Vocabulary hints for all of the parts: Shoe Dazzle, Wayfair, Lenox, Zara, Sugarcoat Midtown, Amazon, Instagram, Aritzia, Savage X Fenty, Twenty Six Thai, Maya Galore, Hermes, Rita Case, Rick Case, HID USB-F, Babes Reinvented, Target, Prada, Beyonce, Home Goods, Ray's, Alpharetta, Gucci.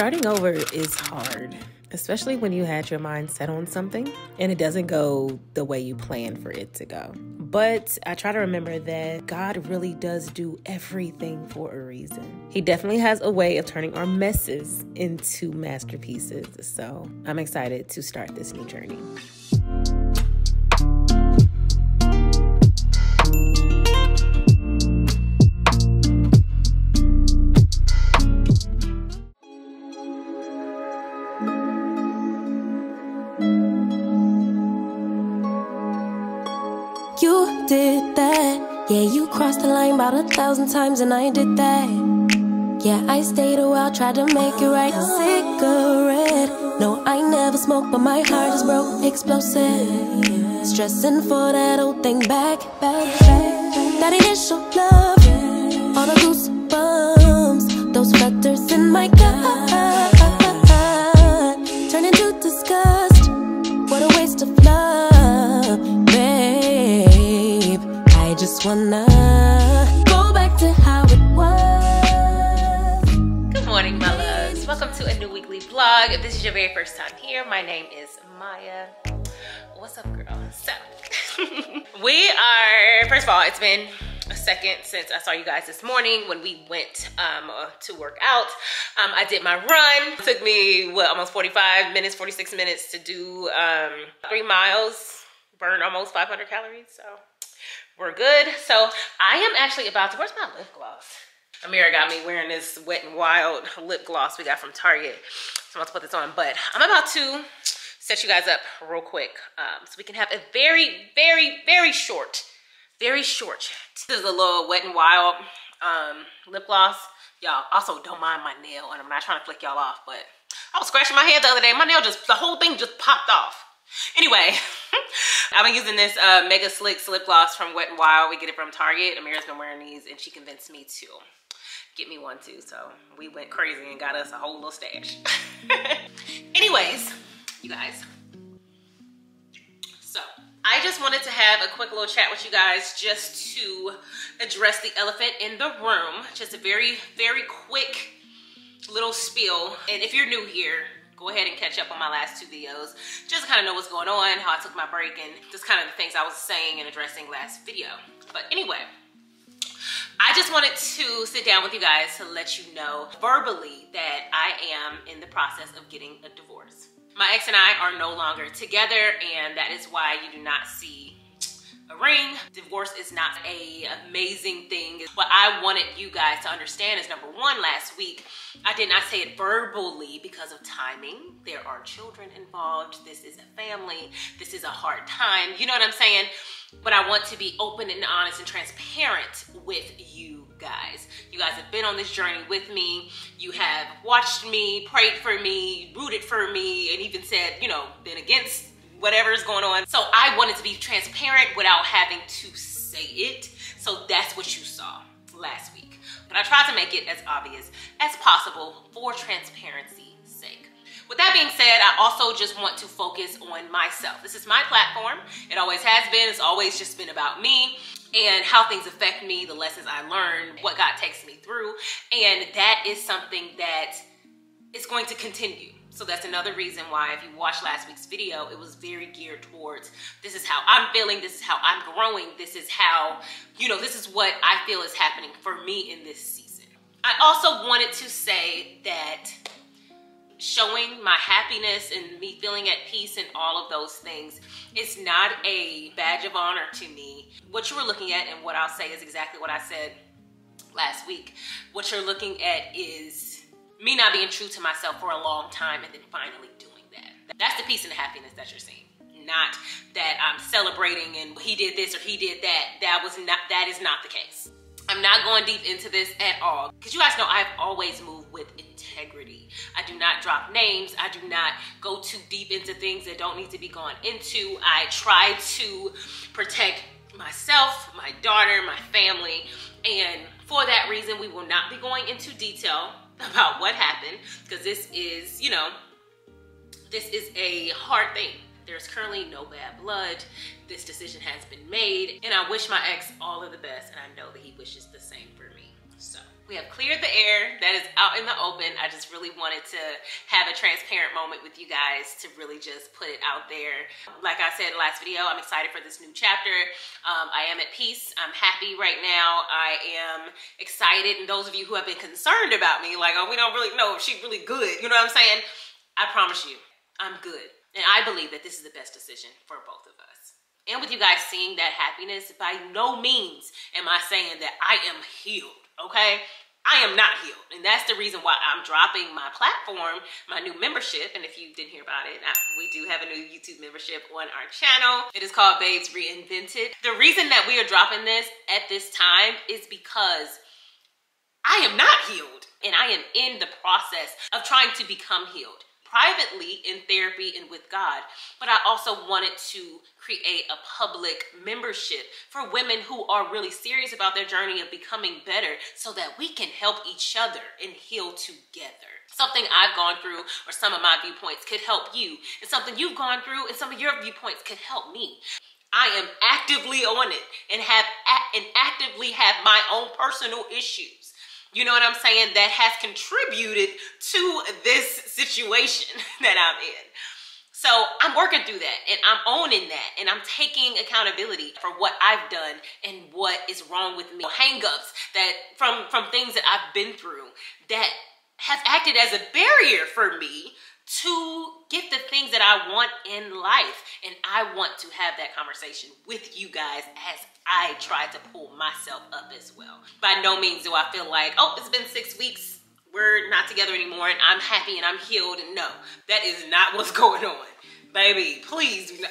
Starting over is hard, especially when you had your mind set on something and it doesn't go the way you planned for it to go. But I try to remember that God really does do everything for a reason. He definitely has a way of turning our messes into masterpieces. So I'm excited to start this new journey. Did that, yeah, you crossed the line about 1,000 times and I did that. Yeah, I stayed a while, tried to make it right. Cigarette, no, I never smoked, but my heart is broke, explosive. Stressing for that old thing back. That initial love, all the goosebumps, those feathers in my gut, turn into disgust, what a waste of love. Just wanna go back to how it was. Good morning, my loves. Welcome to a new weekly vlog. If this is your very first time here, my name is Maya. What's up, girl? So, we are, first of all, it's been a second since I saw you guys this morning when we went to work out. I did my run. It took me, what, almost 45 minutes, 46 minutes to do 3 miles, burn almost 500 calories, so. We're good. So I am actually about to, where's my lip gloss? Amira got me wearing this Wet n Wild lip gloss we got from Target. So I'm about to put this on, but I'm about to set you guys up real quick so we can have a very, very, very short chat. This is a little Wet n Wild lip gloss. Y'all also don't mind my nail, and I'm not trying to flick y'all off, but I was scratching my head the other day. My nail just, the whole thing just popped off. Anyway, I've been using this Mega Slicks lip gloss from Wet n Wild. We get it from Target. Amira's been wearing these and she convinced me to get me one too. So we went crazy and got us a whole little stash. Anyways, you guys. So I just wanted to have a quick little chat with you guys just to address the elephant in the room. Just a very, very quick little spiel. And if you're new here, go ahead and catch up on my last 2 videos just kind of know what's going on, how I took my break, and just kind of the things I was saying and addressing last video. But anyway, I just wanted to sit down with you guys to let you know verbally that I am in the process of getting a divorce. My ex and I are no longer together, and that is why you do not see a ring. Divorce is not an amazing thing. What I wanted you guys to understand is, number 1, last week, I did not say it verbally because of timing. There are children involved. This is a family. This is a hard time. You know what I'm saying? But I want to be open and honest and transparent with you guys. You guys have been on this journey with me. You have watched me, prayed for me, rooted for me, and even said, you know, been against whatever's going on. So I wanted to be transparent without having to say it. So that's what you saw last week. But I tried to make it as obvious as possible for transparency's sake. With that being said, I also just want to focus on myself. This is my platform. It always has been. It's always just been about me and how things affect me, the lessons I learned, what God takes me through. And that is something that is going to continue. So that's another reason why, if you watched last week's video, it was very geared towards, this is how I'm feeling, this is how I'm growing, this is how, you know, this is what I feel is happening for me in this season. I also wanted to say that showing my happiness and me feeling at peace and all of those things, it's not a badge of honor to me. What you were looking at and what I'll say is exactly what I said last week. What you're looking at is me not being true to myself for a long time and then finally doing that. That's the peace and the happiness that you're seeing. Not that I'm celebrating and he did this or he did that. That is not the case. I'm not going deep into this at all, because you guys know I've always moved with integrity. I do not drop names. I do not go too deep into things that don't need to be gone into. I try to protect myself, my daughter, my family. And for that reason, we will not be going into detail about what happened, because this is, you know, this is a hard thing. There's currently no bad blood. This decision has been made, and I wish my ex all of the best, and I know that he wishes the same for me. So We have cleared the air. That is out in the open. I just really wanted to have a transparent moment with you guys to really just put it out there. Like I said in the last video, I'm excited for this new chapter. I am at peace. I'm happy right now. I am excited. And those of you who have been concerned about me, like, oh, we don't really know if she's really good. You know what I'm saying? I promise you, I'm good. And I believe that this is the best decision for both of us. And with you guys seeing that happiness, by no means am I saying that I am healed, okay? I am not healed, and that's the reason why I'm dropping my platform, my new membership. And if you didn't hear about it, we do have a new YouTube membership on our channel. It is called Babes Reinvented. The reason that we are dropping this at this time is because I am not healed, and I am in the process of trying to become healed. Privately in therapy and with God, but I also wanted to create a public membership for women who are really serious about their journey of becoming better so that we can help each other and heal together. Something I've gone through or some of my viewpoints could help you, and something you've gone through and some of your viewpoints could help me. I am actively on it and actively have my own personal issues. You know what I'm saying? That has contributed to this situation that I'm in. So I'm working through that, and I'm owning that, and I'm taking accountability for what I've done and what is wrong with me. Hang-ups that from things that I've been through that have acted as a barrier for me to get the things that I want in life. And I want to have that conversation with you guys as I try to pull myself up as well. By no means do I feel like, oh, it's been 6 weeks, we're not together anymore, and I'm happy and I'm healed. No, that is not what's going on. Baby, please do not.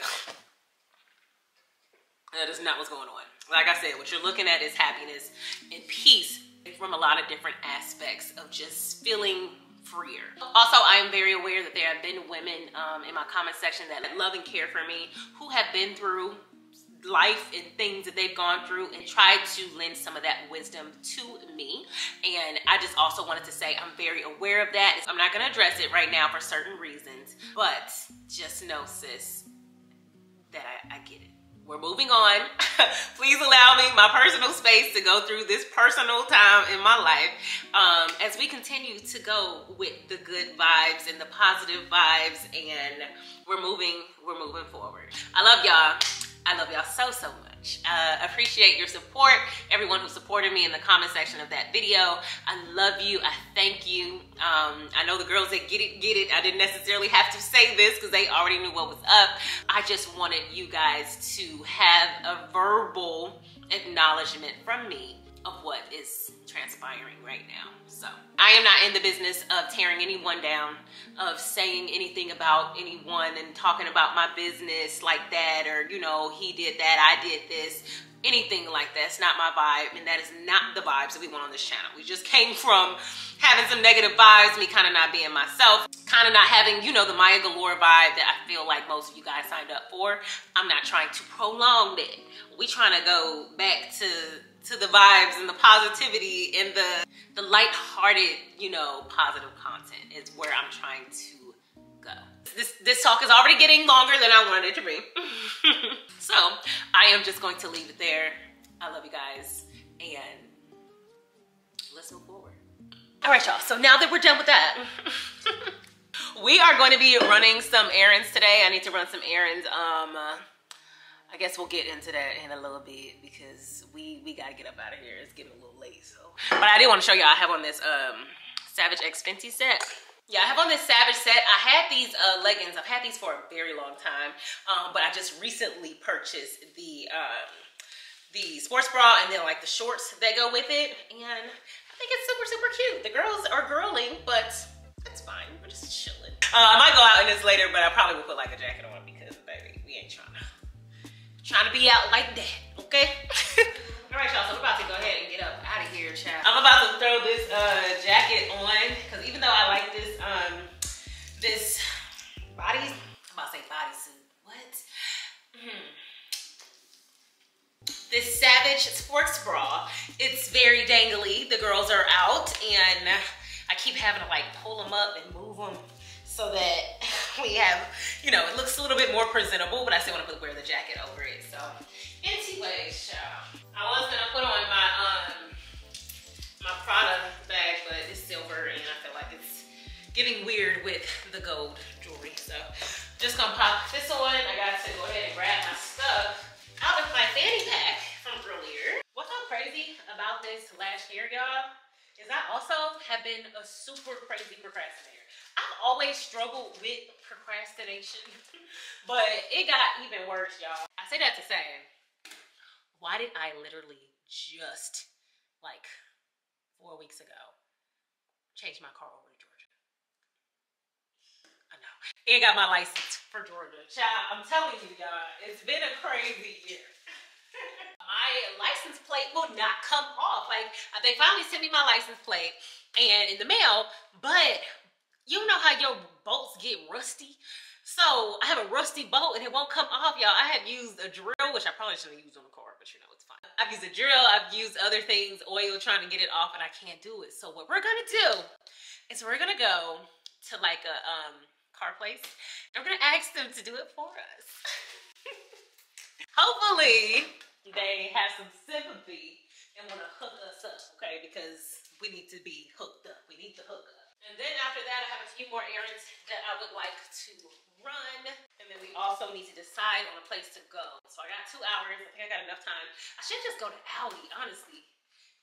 That is not what's going on. Like I said, what you're looking at is happiness and peace from a lot of different aspects of just feeling freer. Also, I am very aware that there have been women in my comment section that love and care for me, who have been through life and things that they've gone through and tried to lend some of that wisdom to me. And I just also wanted to say I'm very aware of that. I'm not going to address it right now for certain reasons, but just know, sis, that I get it. We're moving on. Please allow me my personal space to go through this personal time in my life as we continue to go with the good vibes and the positive vibes, and we're moving forward. I love y'all. I love y'all so, so much. Appreciate your support, everyone who supported me in the comment section of that video. I love you. I thank you. I know the girls that get it, get it. I didn't necessarily have to say this because they already knew what was up. I just wanted you guys to have a verbal acknowledgement from me of what is transpiring right now. So I am not in the business of tearing anyone down, of saying anything about anyone and talking about my business like that, or, you know, he did that, I did this, anything like that. It's not my vibe, and that is not the vibes that we want on this channel. We just came from having some negative vibes, me kind of not being myself, kind of not having, you know, the Maya Galore vibe that I feel like most of you guys signed up for. I'm not trying to prolong that. We trying to go back to the vibes and the positivity and the lighthearted, you know, positive content is where I'm trying to go. This talk is already getting longer than I wanted it to be. So I am just going to leave it there. I love you guys, and let's move forward. All right, y'all. So now that we're done with that, we are going to be running some errands today. I need to run some errands. I guess we'll get into that in a little bit because we gotta get up out of here. It's getting a little late, so. But I did want to show y'all, I have on this Savage X Fenty set. Yeah, I have on this Savage set. I had these leggings. I've had these for a very long time, but I just recently purchased the sports bra and then like the shorts that go with it. And I think it's super, super cute. The girls are girling, but it's fine. We're just chilling. I might go out in this later, but I probably will put like a jacket on because, baby, we ain't trying to be out like that, okay? All right, y'all, so we're about to go ahead and get up out of here, child. I'm about to throw this jacket on, because even though I like this this body, I'm about to say bodysuit, what? This Savage sports bra, it's very dangly. The girls are out, and I keep having to like pull them up and move them so that we have, you know, it looks a little bit more presentable, but I still want to wear the jacket over it. So anyways, y'all, I was gonna put on my Prada but it's silver and I feel like it's getting weird with the gold jewelry. So just gonna pop this on. I got to go ahead and grab my stuff out of my fanny pack from earlier. What's so crazy about this last year, y'all, is I also have been a super crazy procrastinator. I've always struggled with procrastination, but it got even worse, y'all. I say that to say, why did I literally just like 4 weeks ago change my car over to Georgia? I know. And got my license for Georgia. Child, I'm telling you, y'all, it's been a crazy year. My license plate will not come off. Like, they finally sent me my license plate and in the mail, but you know how your bolts get rusty? So I have a rusty bolt and it won't come off, y'all. I have used a drill, which I probably shouldn't have used on the car, but you know, it's fine. I've used a drill, I've used other things, oil, trying to get it off, and I can't do it. So what we're gonna do is we're gonna go to like a car place and we're gonna ask them to do it for us. Hopefully they have some sympathy and wanna hook us up, okay? Because we need to be hooked up, we need to hook up. And then after that, I have a few more errands that I would like to run, and then we also need to decide on a place to go. So I got 2 hours. I think I got enough time. I should just go to Audi, honestly.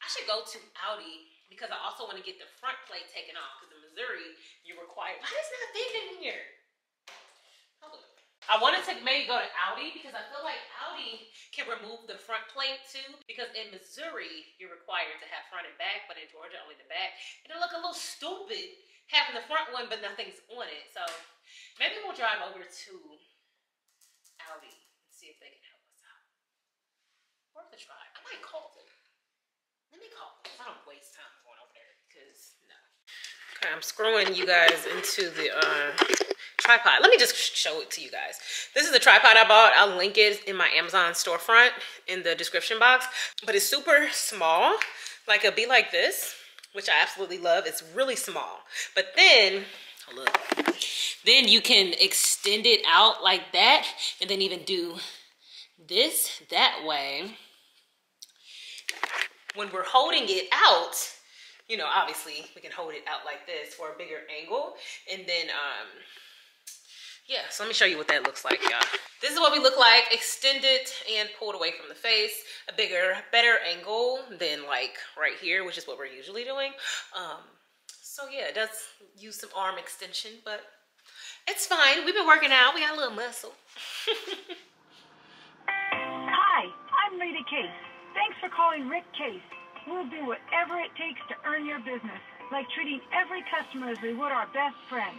I should go to Audi because I also want to get the front plate taken off, because in Missouri you're required. Why is not big in here? Hold on. I wanted to maybe go to Audi because I feel like Audi can remove the front plate too, because in Missouri you're required to have front and back, but in Georgia only the back. It'll look a little stupid having the front one but nothing's on it. So maybe we'll drive over to Audi and see if they can help us out. Worth a try. I might call them. Let me call them. I don't waste time going over there because no. Okay, I'm screwing you guys into the tripod. Let me just show it to you guys. This is the tripod I bought. I'll link it in my Amazon storefront in the description box. But it's super small. Like it'll be like this, which I absolutely love. It's really small. But then, look. Then you can extend it out like that and then even do this that way. When we're holding it out, you know, obviously we can hold it out like this for a bigger angle. And then, yeah, so let me show you what that looks like, y'all. This is what we look like, extended and pulled away from the face. A bigger, better angle than like right here, which is what we're usually doing. So yeah, it does use some arm extension, but it's fine. We've been working out. We got a little muscle. Hi, I'm Rita Case. Thanks for calling Rick Case. We'll do whatever it takes to earn your business, like treating every customer as we would our best friend.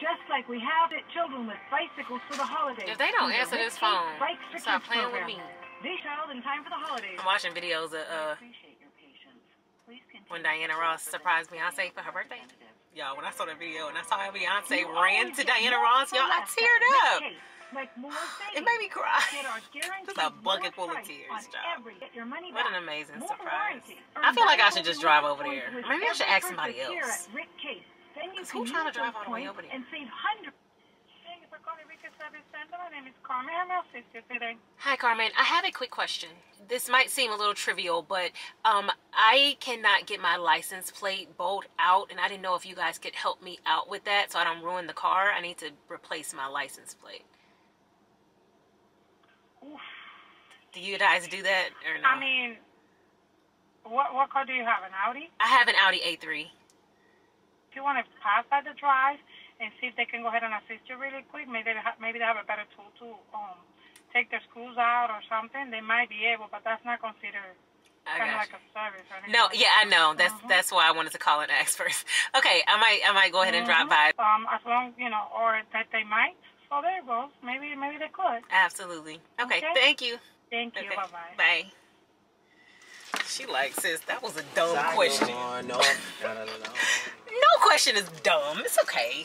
Just like we have at children with bicycles for the holidays. If they don't answer this phone, stop playing with me. This child in time for the holidays. I'm watching videos of when Diana Ross surprised Beyonce for her birthday. Y'all, when I saw that video and I saw how Beyonce ran to Diana Ross, y'all, I teared up. It made me cry. Just a bucket full of tears, y'all. What an amazing surprise. I feel like I should just drive over there. Maybe I should ask somebody else. Because who's trying to drive all the way over there? Thank you for calling Rika Service Center. My name is Carmen. How may I assist you today? Hi, Carmen. I have a quick question. This might seem a little trivial, but I cannot get my license plate bolt out, and I didn't know if you guys could help me out with that so I don't ruin the car. I need to replace my license plate. Oof. Do you guys do that or not? I mean, what car do you have? An Audi? I have an Audi A3. If you want to pass by the drive and see if they can go ahead and assist you really quick, maybe they have a better tool to take the screws out or something. They might be able, but that's not considered kind of like a service or anything. No, yeah, I know. That's why I wanted to call an expert. Okay, I might go ahead and drop by. As long, you know, or that they might. So there it goes. Maybe they could. Absolutely. Okay. Thank you. Thank you. Okay. Bye-bye. Bye. She likes this. That was a dumb question. No question is dumb. It's okay.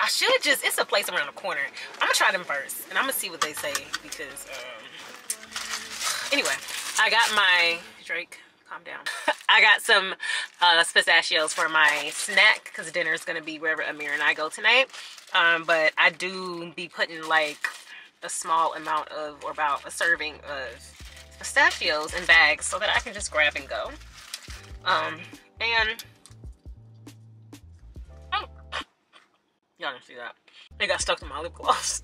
I should just, it's a place around the corner. I'm gonna try them first and I'm gonna see what they say, because anyway, I got my Drake, calm down. I got some pistachios for my snack because dinner is gonna be wherever Amir and I go tonight. But I do be putting like a small amount of, or about a serving of pistachios in bags so that I can just grab and go. And trying to see that. It got stuck to my lip gloss.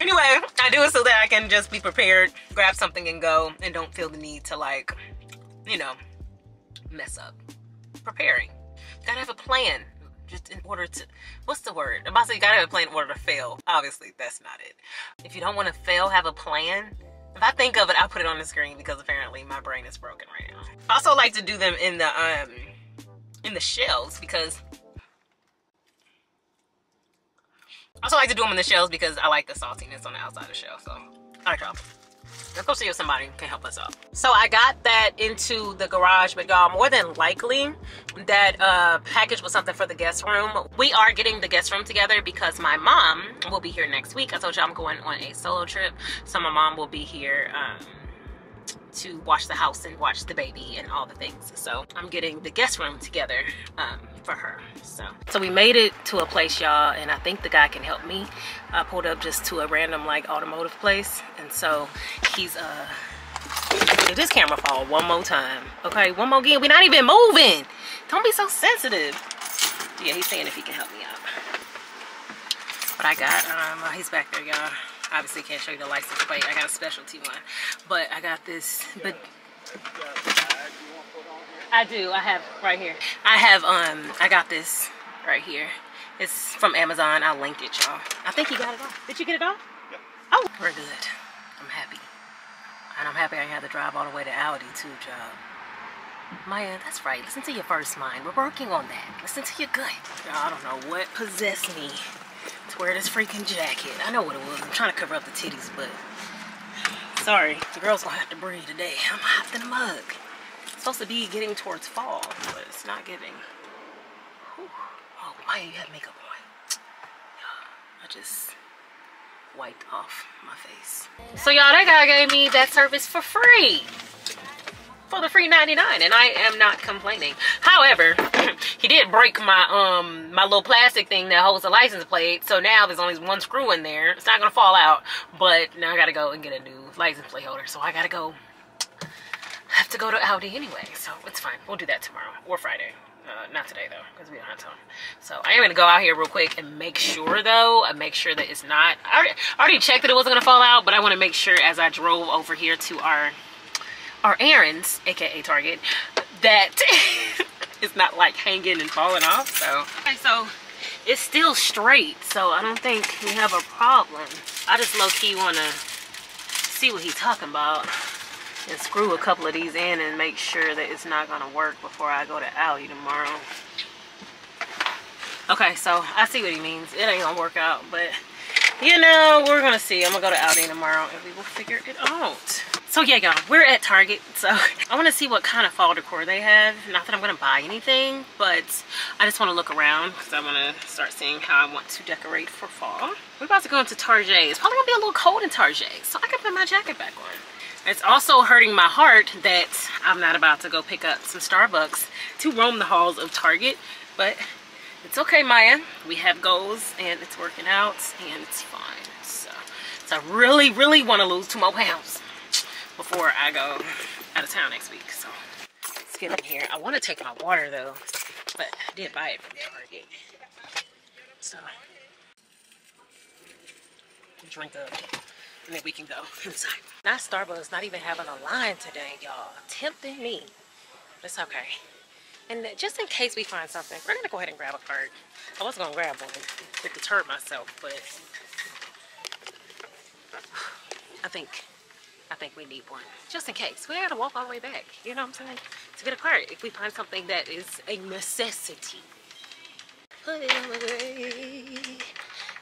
Anyway, I do it so that I can just be prepared, grab something and go, and don't feel the need to, like, you know, mess up. Preparing. Gotta have a plan just in order to, what's the word? I'm about to say you gotta have a plan in order to fail. Obviously, that's not it. If you don't want to fail, have a plan. If I think of it, I'll put it on the screen because apparently my brain is broken right now. I also like to do them in the shelves because I like the saltiness on the outside of the shell. So, alright y'all, let's go see if somebody can help us out. So I got that into the garage, but y'all, more than likely that package was something for the guest room. We are getting the guest room together because my mom will be here next week. I told you I'm going on a solo trip, so my mom will be here to watch the house and watch the baby and all the things. So I'm getting the guest room together for her. So we made it to a place, y'all, and I think the guy can help me. I pulled up just to a random like automotive place, and so he's did this camera fall one more time? Okay, one more again. We're not even moving. Don't be so sensitive. Yeah, he's saying if he can help me out. But I got he's back there, y'all. Obviously can't show you the license plate. I got a specialty one, but I got this. But I do. I have right here. I have I got this right here. It's from Amazon. I'll link it, y'all. I think he got it off. Did you get it off? Yeah. Oh, we're good. I'm happy, and I'm happy I had to drive all the way to Audi too, y'all. Maya, that's right. Listen to your first mind. We're working on that. Listen to your gut. Y'all, I don't know what possessed me to wear this freaking jacket. I know what it was. I'm trying to cover up the titties, but sorry, the girl's gonna have to breathe today. I'm hot in the mug. It's supposed to be getting towards fall, but it's not giving. Whew. Oh, Maya, you have makeup on. I just wiped off my face. So y'all, that guy gave me that service for free. For the free 99, and I am not complaining. However, he did break my my little plastic thing that holds the license plate, so now there's only one screw in there. It's not gonna fall out, but now I gotta go and get a new license plate holder, so I gotta go. I have to go to Audi anyway, so it's fine. We'll do that tomorrow or Friday. Not today though, because we don't have time. So I am gonna go out here real quick and make sure though, I make sure that it's not. I already checked that it wasn't gonna fall out, but I want to make sure as I drove over here to our errands, aka Target, that it's not like hanging and falling off. So okay, so it's still straight, so I don't think we have a problem. I just low-key want to see what he's talking about and screw a couple of these in and make sure that it's not gonna work before I go to Audi tomorrow. Okay, so I see what he means. It ain't gonna work out, but you know, we're gonna see. I'm gonna go to Audi tomorrow and we will figure it out. So yeah, y'all, we're at Target, so I want to see what kind of fall decor they have. Not that I'm going to buy anything, but I just want to look around because I want to start seeing how I want to decorate for fall. We're about to go into Target. It's probably going to be a little cold in Target, so I can put my jacket back on. It's also hurting my heart that I'm not about to go pick up some Starbucks to roam the halls of Target, but it's okay, Maya. We have goals, and it's working out, and it's fine. So I really, really want to lose 2 more pounds before I go out of town next week. So let's get in here. I want to take my water though, but I did buy it from Target, so drink up and then we can go inside. Not Starbucks, not even having a line today, y'all. Tempting me, but it's okay. And just in case we find something, we're gonna go ahead and grab a cart. I was gonna grab one to deter myself, but I think we need one, just in case. We gotta walk all the way back, you know what I'm saying? To get a cart, if we find something that is a necessity. Put it away,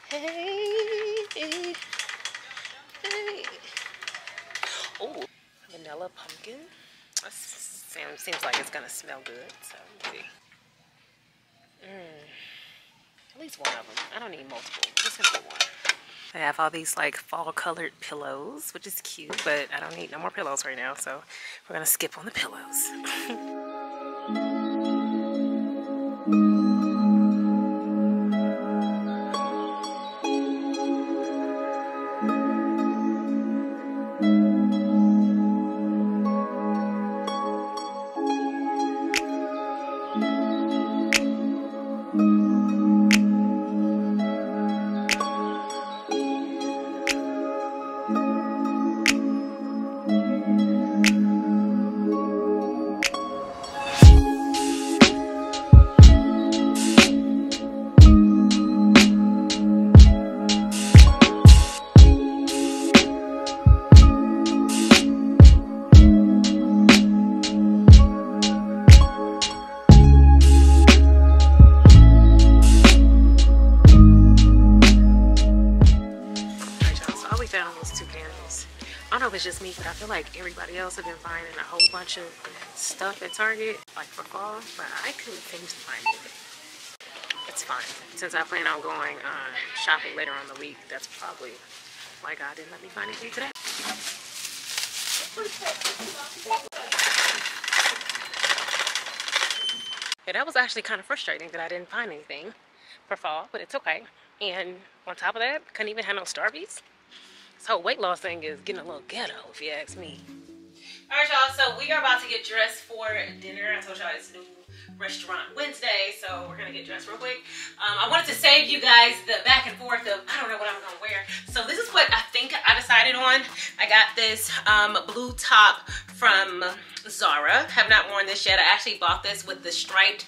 hey. Oh, vanilla pumpkin. That seems like it's gonna smell good, so let's see. At least one of them. I don't need multiple, I'm just gonna get one. I have all these like fall colored pillows, which is cute, but I don't need no more pillows right now, so we're gonna skip on the pillows. don't know if it's just me, but I feel like everybody else have been finding a whole bunch of stuff at Target, like for fall, but I couldn't seem to find it. It's fine. Since I plan on going shopping later on the week, that's probably why God didn't let me find anything today. Yeah, that was actually kind of frustrating that I didn't find anything for fall, but it's okay. And on top of that, couldn't even have no Starbies. This whole weight loss thing is getting a little ghetto, if you ask me. All right, y'all, so we are about to get dressed for dinner. I told y'all it's new restaurant Wednesday, so we're gonna get dressed real quick. I wanted to save you guys the back and forth of I don't know what I'm gonna wear. So this is what I think I decided on. I got this blue top from Zara. Have not worn this yet. I actually bought this with the striped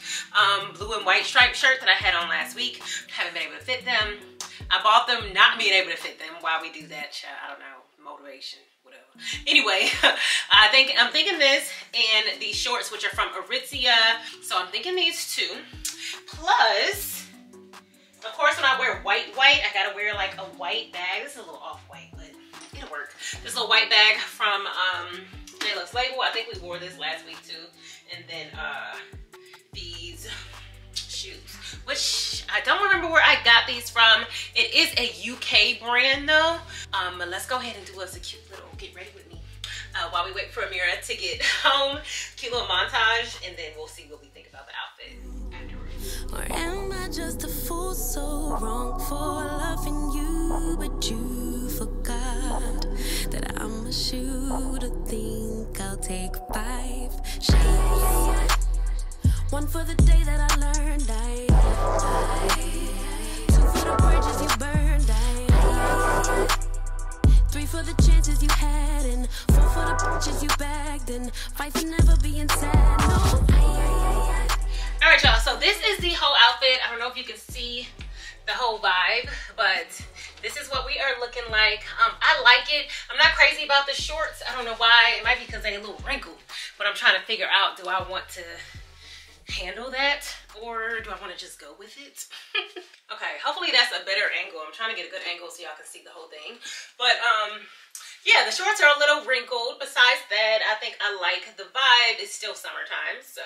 blue and white striped shirt that I had on last week. Haven't been able to fit them. I bought them not being able to fit them. Why we do that, I don't know, motivation. Anyway, I'm thinking this and these shorts, which are from Aritzia. So I'm thinking these two. Plus, of course, when I wear white, I gotta wear like a white bag. This is a little off-white, but it'll work. This little white bag from J-Lux label. I think we wore this last week too. And then these shoes, which I don't remember where I got these from. It is a UK brand though. Let's go ahead and do us a cute little get ready with me while we wait for Amira to get home. Cute little montage, and then we'll see what we think about the outfit afterwards. Or am I just a fool, so wrong for loving you, but you forgot that I'm a shoe to think I'll take 5 shots. One for the day that I learned I died. 2 for the bridges you burned I died. 3 for the chances you had, and 4 for the punches you bagged, and 5 for never being sad. No. All right, y'all, so this is the whole outfit. I don't know if you can see the whole vibe, but this is what we are looking like. I like it. I'm not crazy about the shorts. I don't know why. It might be because they're a little wrinkled, but I'm trying to figure out, do I want to handle that, or do I want to just go with it? Okay, hopefully that's a better angle. I'm trying to get a good angle so y'all can see the whole thing, but yeah, the shorts are a little wrinkled. Besides that, I think I like the vibe. It's still summertime, so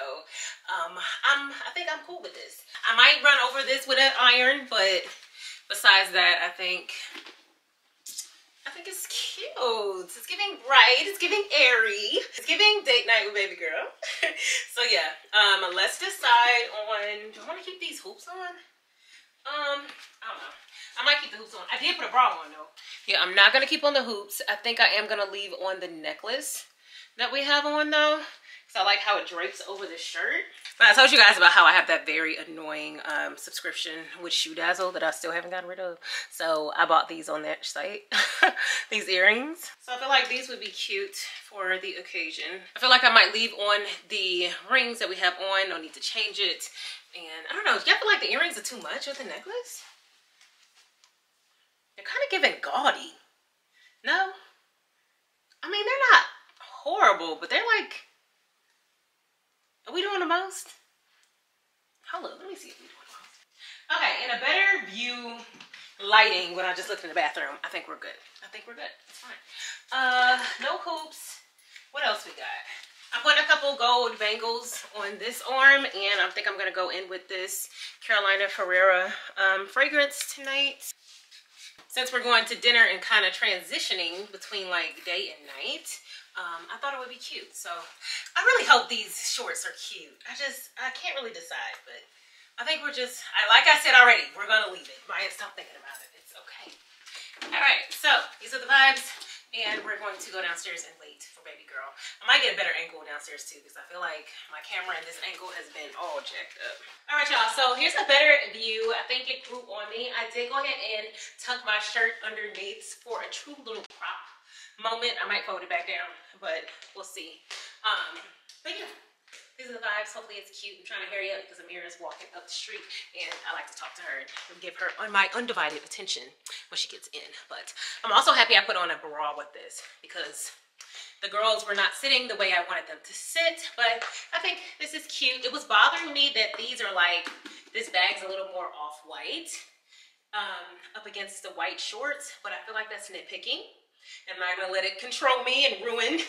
I think I'm cool with this. I might run over this with an iron, but besides that, I think it's cute. It's giving bright, it's giving airy, it's giving date night with baby girl. So yeah, let's decide on, do I want to keep these hoops on? I don't know. I might keep the hoops on. I did put a bra on though. Yeah, I'm not gonna keep on the hoops. I think I am gonna leave on the necklace that we have on though, because I like how it drapes over the shirt. But I told you guys about how I have that very annoying subscription with Shoe Dazzle that I still haven't gotten rid of. So I bought these on that site, these earrings. So I feel like these would be cute for the occasion. I feel like I might leave on the rings that we have on, no need to change it. And I don't know, do y'all feel like the earrings are too much with the necklace? They're kind of giving gaudy. No? I mean, they're not horrible, but they're like, are we doing the most? Hold up, let me see if we're doing the most. Okay, in a better view lighting when I just looked in the bathroom, I think we're good. I think we're good, it's fine. No hoops, what else we got? I put a couple gold bangles on this arm, and I think I'm gonna go in with this Carolina Herrera fragrance tonight. Since we're going to dinner and kind of transitioning between like day and night, I thought it would be cute. So I really hope these shorts are cute. I can't really decide, but I think we're just, like I said already, we're gonna leave it. Maya, stop thinking about it, it's okay. All right, so these are the vibes, and we're going to go downstairs and wait for baby girl. I might get a better angle downstairs too, because I feel like my camera in this angle has been all jacked up. All right, y'all, so here's a better view. I think it grew on me. I did go ahead and tuck my shirt underneath for a true little prop moment. I might fold it back down, but we'll see. But yeah, these are the vibes. Hopefully it's cute. I'm trying to hurry up because Amira's walking up the street, and I like to talk to her and give her my undivided attention when she gets in. But I'm also happy I put on a bra with this, because the girls were not sitting the way I wanted them to sit. But I think this is cute. It was bothering me that these are like, this bag's a little more off-white up against the white shorts, but I feel like that's nitpicking. Am I gonna let it control me and ruin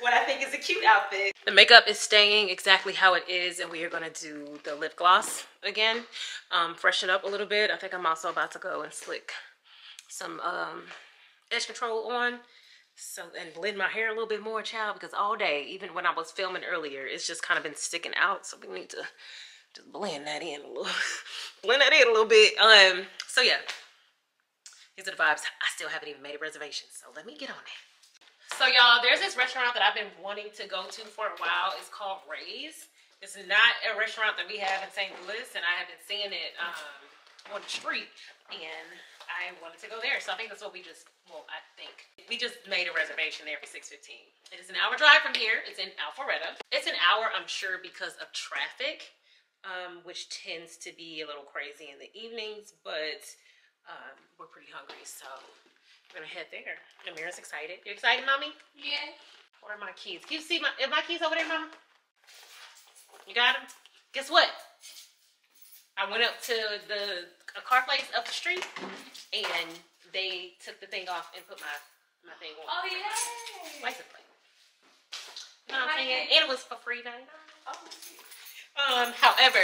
what I think is a cute outfit? The makeup is staying exactly how it is, and we are gonna do the lip gloss again, freshen up a little bit. I think I'm also about to go and slick some edge control on, so, and blend my hair a little bit more, child, because all day, even when I was filming earlier, it's just kind of been sticking out, so we need to just blend that in a little bit. So yeah, these are the vibes. I still haven't even made a reservation, so let me get on it. So y'all, there's this restaurant that I've been wanting to go to for a while. It's called Ray's. It's not a restaurant that we have in St. Louis, and I have been seeing it on the street, and I wanted to go there. So I think that's what we just, well, I think we just made a reservation there for 6:15. It is an hour drive from here. It's in Alpharetta. It's an hour, I'm sure, because of traffic, which tends to be a little crazy in the evenings, but we're pretty hungry, so we're gonna head there. Amira's excited. You excited, mommy? Yeah. Where are my keys? Can you see my keys over there, mama? You got them? Guess what? I went up to a car place up the street, and they took the thing off and put my thing on. Oh yeah. License plate. You know what I'm saying? And it was for free, though. Oh. However,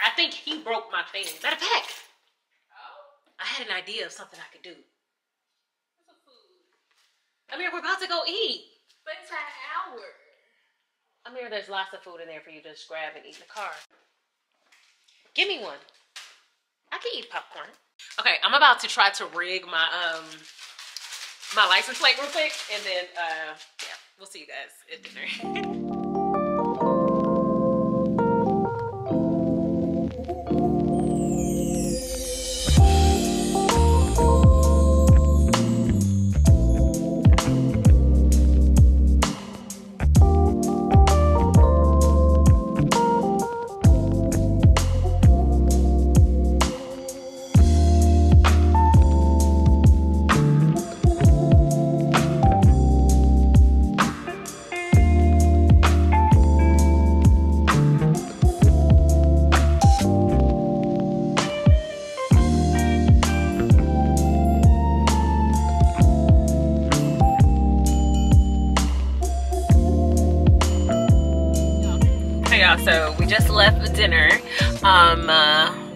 I think he broke my thing. Matter of fact, I had an idea of something I could do. What's the food? Amir, we're about to go eat. But it's an hour. Amir, there's lots of food in there for you to just grab and eat in the car. Give me one. I can eat popcorn. Okay, I'm about to try to rig my my license plate real quick, and then yeah, we'll see you guys at dinner.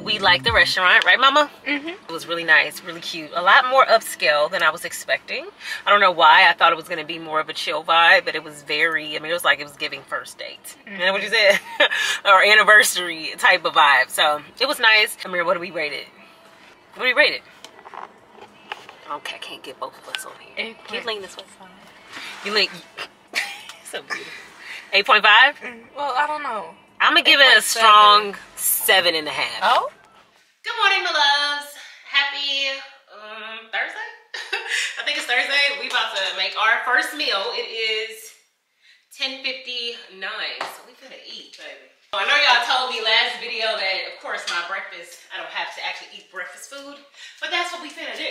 We liked the restaurant, right, mama? Mm-hmm. It was really nice, really cute, a lot more upscale than I was expecting. I don't know why I thought it was going to be more of a chill vibe, but it was very, I mean, it was like it was giving first date. Mm-hmm. You know what you said? Or anniversary type of vibe. So it was nice. Amir, what do we rate it? What do we rate it? Okay, I can't get both of us on here. You lean this way. You lean. So beautiful. 8.5? Well, I don't know. I'm gonna give it a strong 7.5. Oh, good morning, my loves. Happy Thursday. I think it's Thursday. We about to make our first meal. It is 10:59, so we gotta eat, baby. I know y'all told me last video that, of course, my breakfast, I don't have to actually eat breakfast food, but that's what we finna do.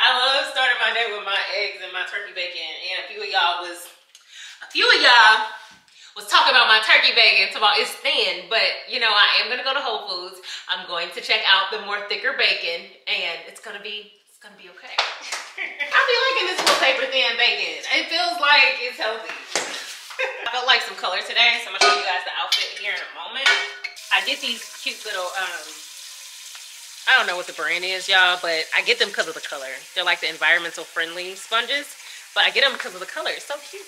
I love starting my day with my eggs and my turkey bacon, and a few of y'all was talking about my turkey bacon. Tomorrow it's thin, but you know, I am gonna go to Whole Foods. I'm going to check out the more thicker bacon, and it's gonna be okay. I feel like in this little paper thin bacon, it feels like it's healthy. I felt like some color today, so I'm gonna show you guys the outfit here in a moment. I get these cute little, I don't know what the brand is, y'all, but I get them because of the color. They're like the environmental friendly sponges, but I get them because of the color. It's so cute.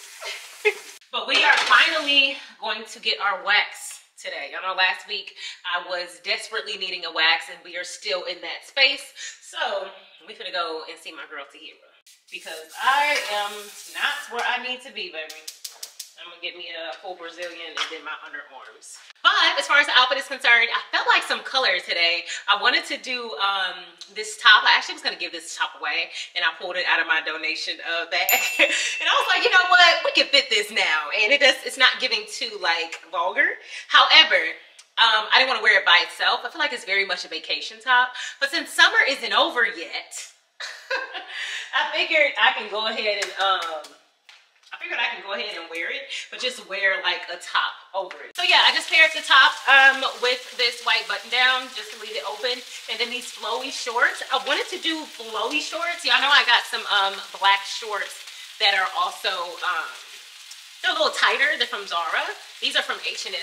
But we are finally going to get our wax today. Y'all know last week I was desperately needing a wax, and we are still in that space. So we're gonna go and see my girl Tahira, because I am not where I need to be, baby. I'm gonna get me a full Brazilian and then my underarms. But as far as the outfit is concerned, I felt like some color today. I wanted to do this top. I actually was gonna give this top away, and I pulled it out of my donation bag. And I was like, you know what? We can fit this now. And it's not giving too like vulgar. However, I didn't wanna wear it by itself. I feel like it's very much a vacation top. But since summer isn't over yet, I figured I can go ahead and figured I can go ahead and wear it, but just wear like a top over it. So yeah, I just paired the top with this white button down just to leave it open, and then these flowy shorts. I wanted to do flowy shorts. Y'all know I got some black shorts that are also they're a little tighter. They're from Zara. These are from H&M,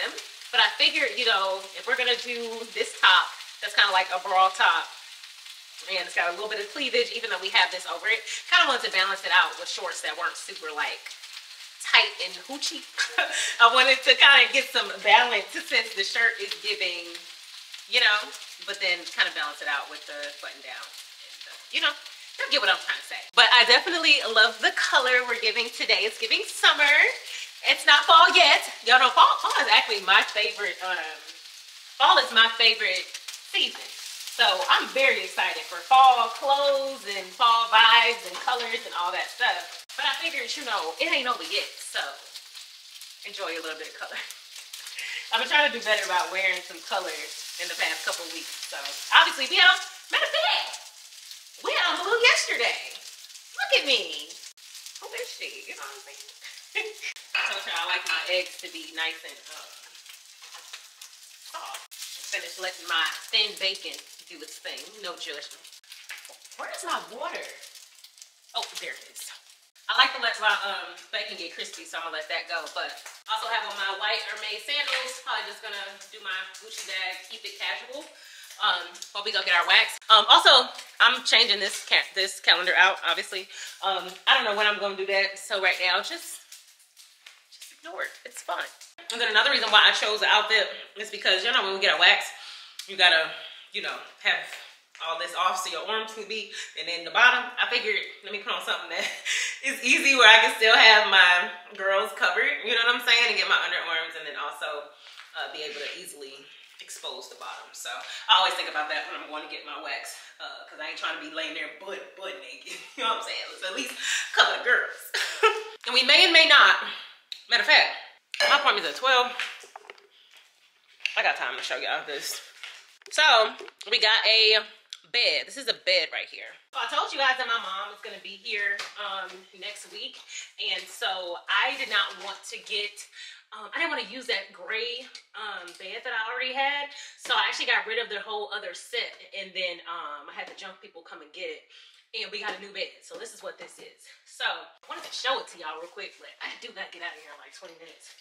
but I figured, you know, if we're gonna do this top that's kind of like a bra top, and it's got a little bit of cleavage, even though we have this over it, kind of wanted to balance it out with shorts that weren't super like tight and hoochie. I wanted to kind of get some balance since the shirt is giving, you know, but then kind of balance it out with the button down. And the, you know, you'll get what I'm trying to say. But I definitely love the color we're giving today. It's giving summer. It's not fall yet. Y'all know fall is actually my favorite. Fall is my favorite season. So I'm very excited for fall clothes and fall vibes and colors and all that stuff. But I figured, you know, it ain't over yet, so enjoy a little bit of color. I've been trying to do better about wearing some colors in the past couple weeks. So obviously we had on, matter of fact, we had on blue yesterday. Look at me. Who is she? You know what I'm saying? So I like my eggs to be nice and soft. Finish letting my thin bacon do its thing. No judgment. Where is my water? Oh, there it is. I like to let my bacon get crispy, so I'm gonna let that go. But I also have on my white Hermes sandals. Probably just gonna do my Gucci bag, keep it casual. While we go get our wax. Also, I'm changing this calendar out, obviously. I don't know when I'm gonna do that. So right now, just ignore it. It's fine. And then another reason why I chose the outfit is because, you know, when we get our wax, you gotta, you know, have all this off so your arms can be, and then the bottom. I figured, let me put on something that is easy where I can still have my girls covered, you know what I'm saying, and get my underarms, and then also be able to easily expose the bottom. So I always think about that when I'm going to get my wax, because I ain't trying to be laying there butt naked, you know what I'm saying? So at least cover the girls. And we may and may not, matter of fact, my appointment's at 12. I got time to show y'all this. So we got a bed. This is a bed right here. So I told you guys that my mom is gonna be here next week, and so I did not want to get I didn't want to use that gray bed that I already had, so I actually got rid of the whole other set, and then I had the junk people come and get it, and we got a new bed. So this is what this is. So I wanted to show it to y'all real quick, but I do gotta get out of here in like 20 minutes.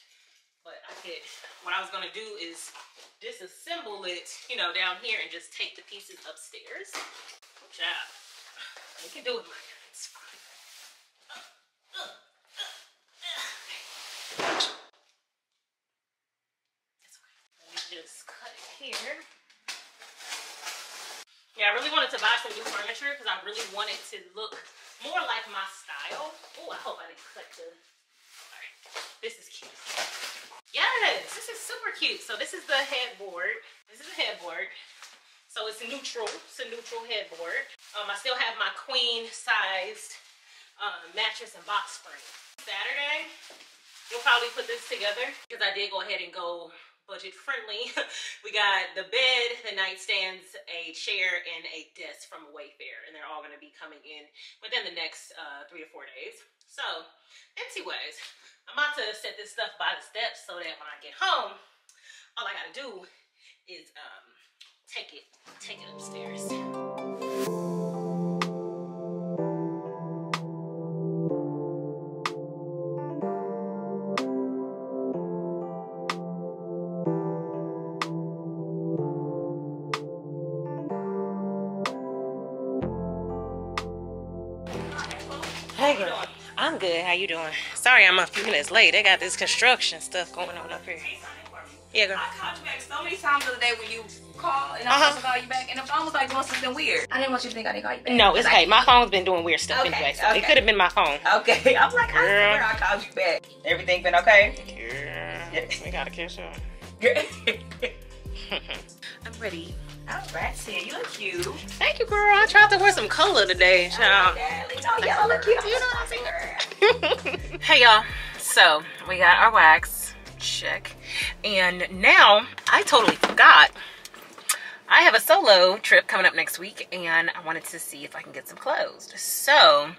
But I could, what I was gonna do is disassemble it, you know, down here and just take the pieces upstairs. Good job. You can do it, Maya. It's fine. Okay. Let me just cut it here. Yeah, I really wanted to buy some new furniture because I really wanted to look more like my style. Oh, I hope I didn't cut the, all right. This is cute. Yes, this is super cute. So this is the headboard. This is the headboard. So it's neutral. It's a neutral headboard. I still have my queen-sized mattress and box spring. Saturday, we'll probably put this together because I did go ahead and go budget friendly. We got the bed, the nightstands, a chair, and a desk from Wayfair, and they're all going to be coming in within the next 3 to 4 days. So, anyways, I'm about to set this stuff by the steps so that when I get home, all I gotta do is take it upstairs. Hey girl. I'm good. How you doing? Sorry, I'm a few minutes late. They got this construction stuff going on up here. Yeah, girl. I called you back so many times the other day when you called, and I'm supposed to call you back, and it's almost like doing something weird. I didn't want you to think I didn't call you back. No, it's okay. My phone's been doing weird stuff anyway, so it could have been my phone. Okay. I'm like, I swear I called you back. Everything been okay? Yeah. We gotta catch up. I'm ready. All right, see, you look cute. Thank you, girl. I tried to wear some color today, child. Oh, y'all look cute. You know what I'm saying? Hey, y'all. So, we got our wax. Check. And now, I totally forgot. I have a solo trip coming up next week, and I wanted to see if I can get some clothes. So,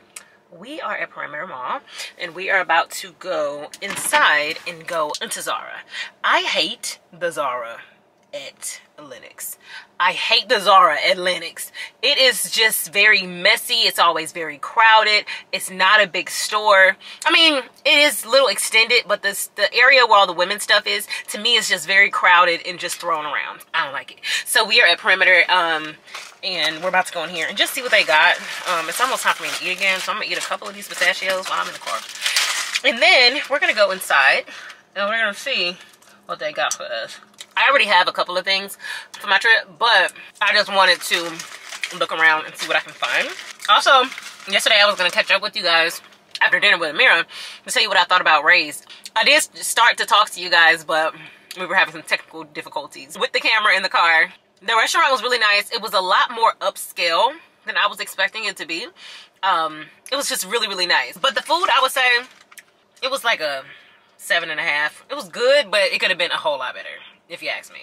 we are at Perimeter Mall and we are about to go inside and go into Zara. I hate the Zara at Lenox. I hate the Zara at Lenox. It is just very messy. It's always very crowded. It's not a big store. I mean, it is a little extended, but the area where all the women's stuff is, to me, is just very crowded and just thrown around. I don't like it. So we are at Perimeter and we're about to go in here and just see what they got. It's almost time for me to eat again, so I'm gonna eat a couple of these pistachios while I'm in the car. And then we're gonna go inside and we're gonna see what they got for us. I already have a couple of things for my trip, but I just wanted to look around and see what I can find. Also, yesterday I was going to catch up with you guys after dinner with Amira to tell you what I thought about Ray's. I did start to talk to you guys, but we were having some technical difficulties with the camera in the car. The restaurant was really nice. It was a lot more upscale than I was expecting it to be. It was just really, really nice. But the food, I would say, it was like a 7.5. It was good, but it could have been a whole lot better, if you ask me.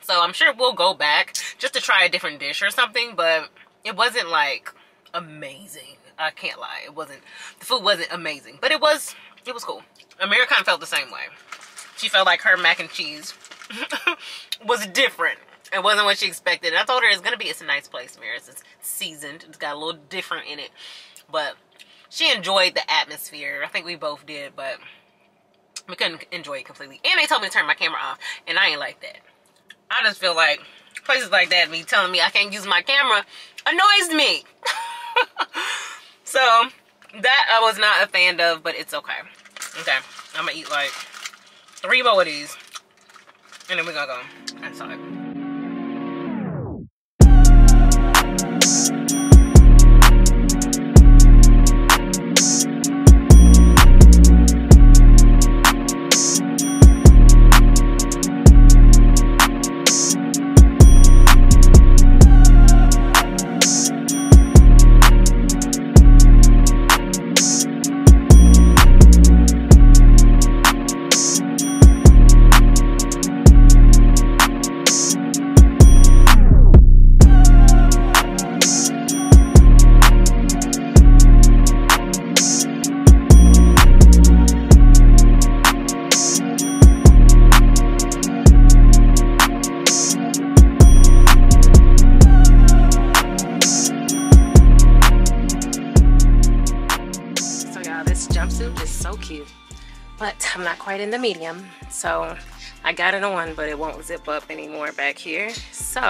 So I'm sure we'll go back just to try a different dish or something, but it wasn't like amazing. I can't lie. It wasn't, the food wasn't amazing, but it was cool. Amira kind of felt the same way. She felt like her mac and cheese was different. It wasn't what she expected. And I told her it's a nice place, Amira. It's seasoned. It's got a little different in it, but she enjoyed the atmosphere. I think we both did, but we couldn't enjoy it completely. And they told me to turn my camera off, and I ain't like that. I just feel like places like that, me telling me I can't use my camera, annoys me. So that I was not a fan of, but it's okay. Okay, I'm gonna eat like 3 more of these, and then we're gonna go outside. In the medium, so I got it on, but it won't zip up anymore back here. So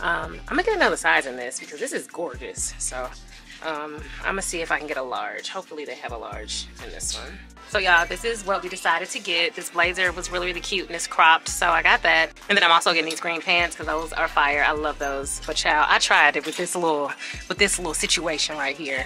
I'm gonna get another size in this because this is gorgeous. So I'm gonna see if I can get a large. Hopefully they have a large in this one. So y'all, this is what we decided to get. This blazer was really, really cute and it's cropped, so I got that. And then I'm also getting these green pants because those are fire. I love those. But child, I tried it with this little situation right here.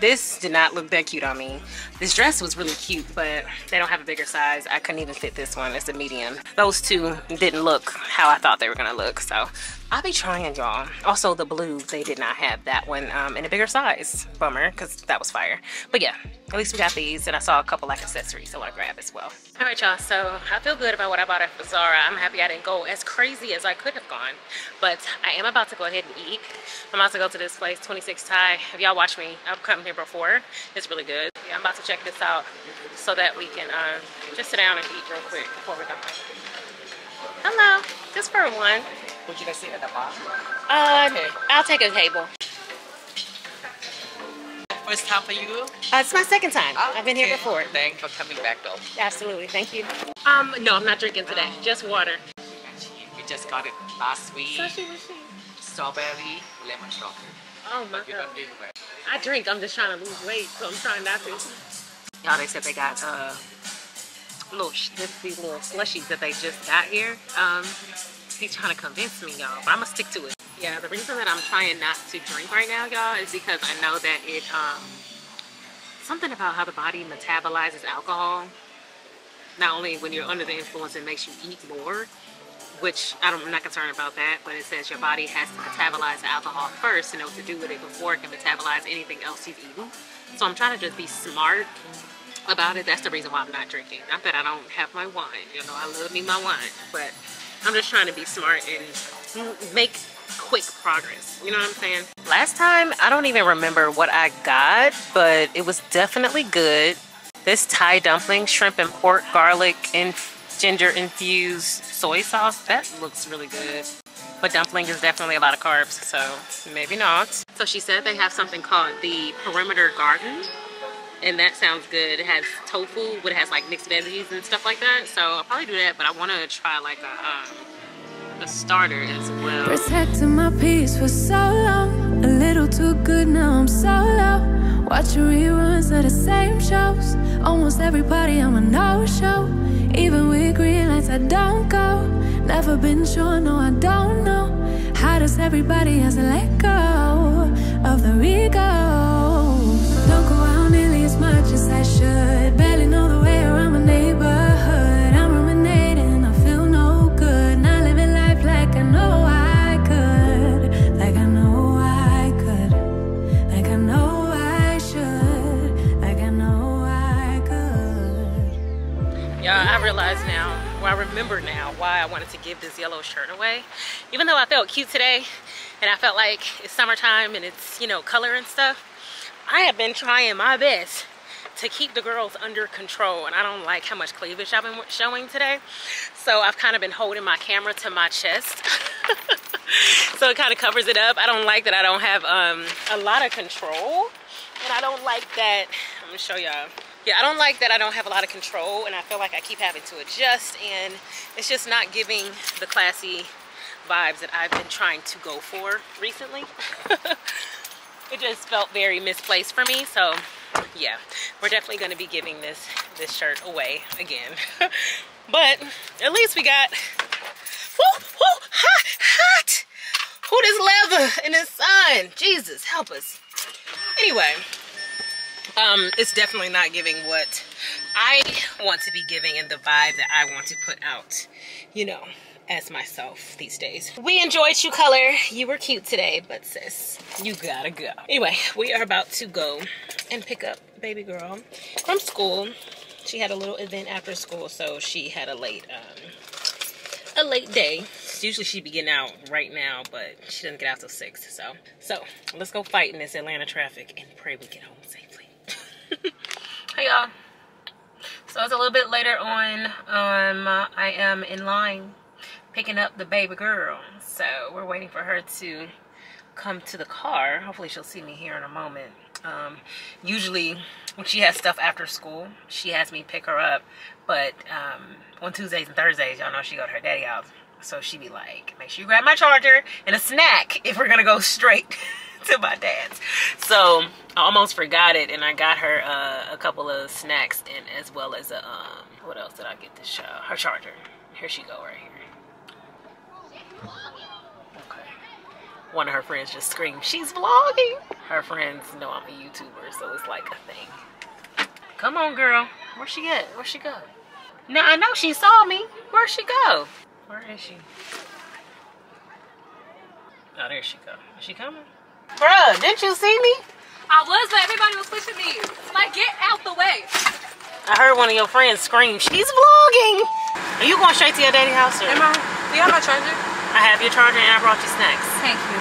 This did not look that cute on me. This dress was really cute, but they don't have a bigger size. I couldn't even fit this one. It's a medium. Those two didn't look how I thought they were gonna look, so I'll be trying, y'all. Also, the blue, they did not have that one in a bigger size. Bummer, because that was fire. But yeah, at least we got these, and I saw a couple like accessories I want to grab as well. All right, y'all, so I feel good about what I bought at Zara. I'm happy I didn't go as crazy as I could have gone, but I am about to go ahead and eat. I'm about to go to this place, 26 Thai. If y'all watch me, I've come here before. It's really good. Yeah, I'm about to check this out so that we can just sit down and eat real quick before we go. Hello, just for one. Would you guys sit at the bar? Okay. I'll take a table. First time for you? It's my second time. Okay. I've been here before. Thanks for coming back though. Absolutely, thank you. No, I'm not drinking today. Just water. We just got it last week. Sushi with cheese. Strawberry, lemon chocolate. Oh my God. I drink, I'm just trying to lose weight, so I'm trying not to. Y'all, they said they got these little slushies that they just got here. He's trying to convince me, y'all, but I'm gonna stick to it. Yeah, the reason that I'm trying not to drink right now, y'all, is because I know that it something about how the body metabolizes alcohol. Not only when you're under the influence, it makes you eat more, which I'm not concerned about that, but it says your body has to metabolize the alcohol first to know what to do with it before it can metabolize anything else you've eaten. So I'm trying to just be smart about it. That's the reason why I'm not drinking. Not that I don't have my wine, you know, I love me my wine, but I'm just trying to be smart and make quick progress. You know what I'm saying? Last time, I don't even remember what I got, but it was definitely good. This Thai dumpling, shrimp and pork, garlic, and ginger infused soy sauce. That looks really good. But dumpling is definitely a lot of carbs, so maybe not. So she said they have something called the Perimeter Garden, and that sounds good. It has tofu, but it has like mixed veggies and stuff like that. So I'll probably do that, but I want to try like a starter as well. Protecting my peace for so long, a little too good, now I'm solo. Watching reruns of the same shows. Almost everybody I'm a no-show. Even with green lights I don't go. Never been sure, no I don't know. How does everybody else let go of the ego? Don't go out nearly as much as I should. Barely know the way around my neighborhood. I'm ruminating, I feel no good. Not living life like I know I could. Like I know I could. Like I know I realize now, or I remember now, why I wanted to give this yellow shirt away. Even though I felt cute today, and I felt like it's summertime and it's, you know, color and stuff, I have been trying my best to keep the girls under control, and I don't like how much cleavage I've been showing today. So I've kind of been holding my camera to my chest. So it kind of covers it up. I don't like that I don't have a lot of control, and I don't like that, I'm gonna show y'all. Yeah, I don't like that I don't have a lot of control, and I feel like I keep having to adjust, and it's just not giving the classy vibes that I've been trying to go for recently. It just felt very misplaced for me. So yeah, we're definitely going to be giving this shirt away again. But at least we got hot. Who this leather in the sun? Jesus, help us. Anyway. It's definitely not giving what I want to be giving and the vibe that I want to put out, you know, as myself these days. We enjoyed you, color. You were cute today, but sis, you gotta go. Anyway, we are about to go and pick up baby girl from school. She had a little event after school, so she had a late day. Usually she'd be getting out right now, but she doesn't get out till 6. So let's go fight in this Atlanta traffic and pray we get home safely. Hey y'all, so it's a little bit later on. I am in line picking up the baby girl, so we're waiting for her to come to the car. Hopefully she'll see me here in a moment. Usually when she has stuff after school, she has me pick her up, but on Tuesdays and Thursdays, y'all know she go to her daddy's house, so she be like, make sure you grab my charger and a snack if we're gonna go straight to my dad's. So I almost forgot it, and I got her a couple of snacks, and as well as a what else did I get this show? Her charger. Here she go right here. Okay. One of her friends just screamed, she's vlogging. Her friends know I'm a YouTuber, so it's like a thing. Come on, girl. Where she at? Where she go? Now I know she saw me. Where she go? Where is she? Oh, there she go. Is she coming? Bruh, didn't you see me? I was, but everybody was pushing me. Like, get out the way. I heard one of your friends scream, she's vlogging. Are you going straight to your daddy's house? Or? Am I? Do you have my charger? I have your charger, and I brought you snacks. Thank you.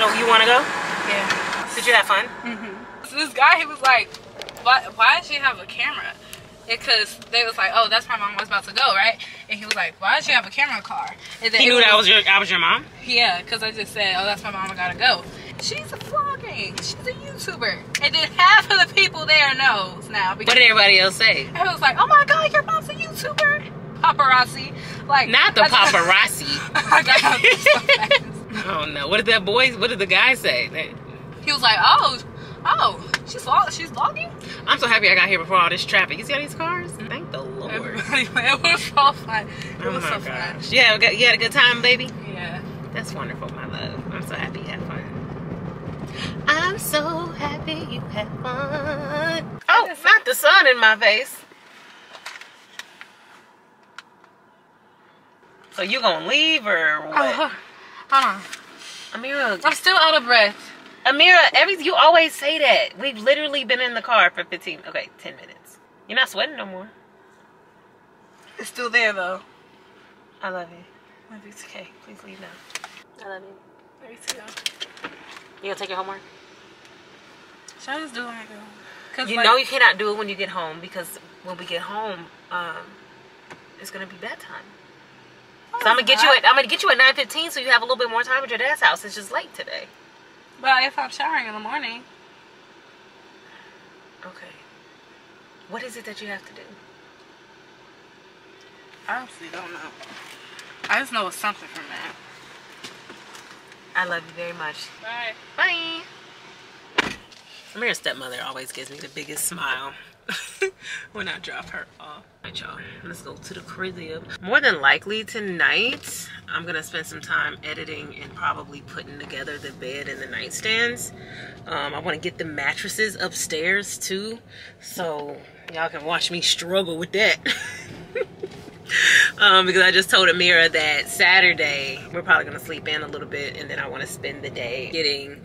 So you want to go? Yeah. Did you have fun? Mm-hmm. So this guy, he was like, why does she have a camera? Because they was like, oh, that's my mom was about to go, right? And he was like, why did you have a camera car? And then he knew that I was your mom? Yeah, because I just said, oh, that's my mom, I gotta go. She's vlogging. She's a YouTuber. And then half of the people there knows now. What did everybody else say? And I was like, oh my God, your mom's a YouTuber. Paparazzi. Like, not the paparazzi. I got out of this. Oh no. What did that boy, what did the guy say? He was like, oh. She's vlogging? I'm so happy I got here before all this traffic. You see all these cars? Thank the Lord. Everybody, man, it was so fun. It was so fun. Yeah, you had a good time, baby? Yeah. That's wonderful, my love. I'm so happy you had fun. I'm so happy you had fun. Oh, not the sun in my face. So you gonna leave or what? Hold on. Amira. I'm still out of breath. Amira, you always say that. We've literally been in the car for 10 minutes. You're not sweating no more. It's still there, though. I love you. Love you. It's okay. Please leave now. I love you. Love you too. You gonna take your homework? Should I just do it when I get home? Cause you know you cannot do it when you get home, because when we get home, it's gonna be bedtime. Oh, so I'm gonna get you at 9:15, so you have a little bit more time at your dad's house. It's just late today. But if I'm showering in the morning. Okay. What is it that you have to do? I honestly don't know. I just know it's something from that. I love you very much. Bye. Bye. Amira's stepmother always gives me the biggest smile when I drop her off. Alright, y'all, let's go to the crib. More than likely tonight, I'm gonna spend some time editing and probably putting together the bed and the nightstands. I want to get the mattresses upstairs too, so y'all can watch me struggle with that. Because I just told Amira that Saturday we're probably gonna sleep in a little bit, and then I want to spend the day getting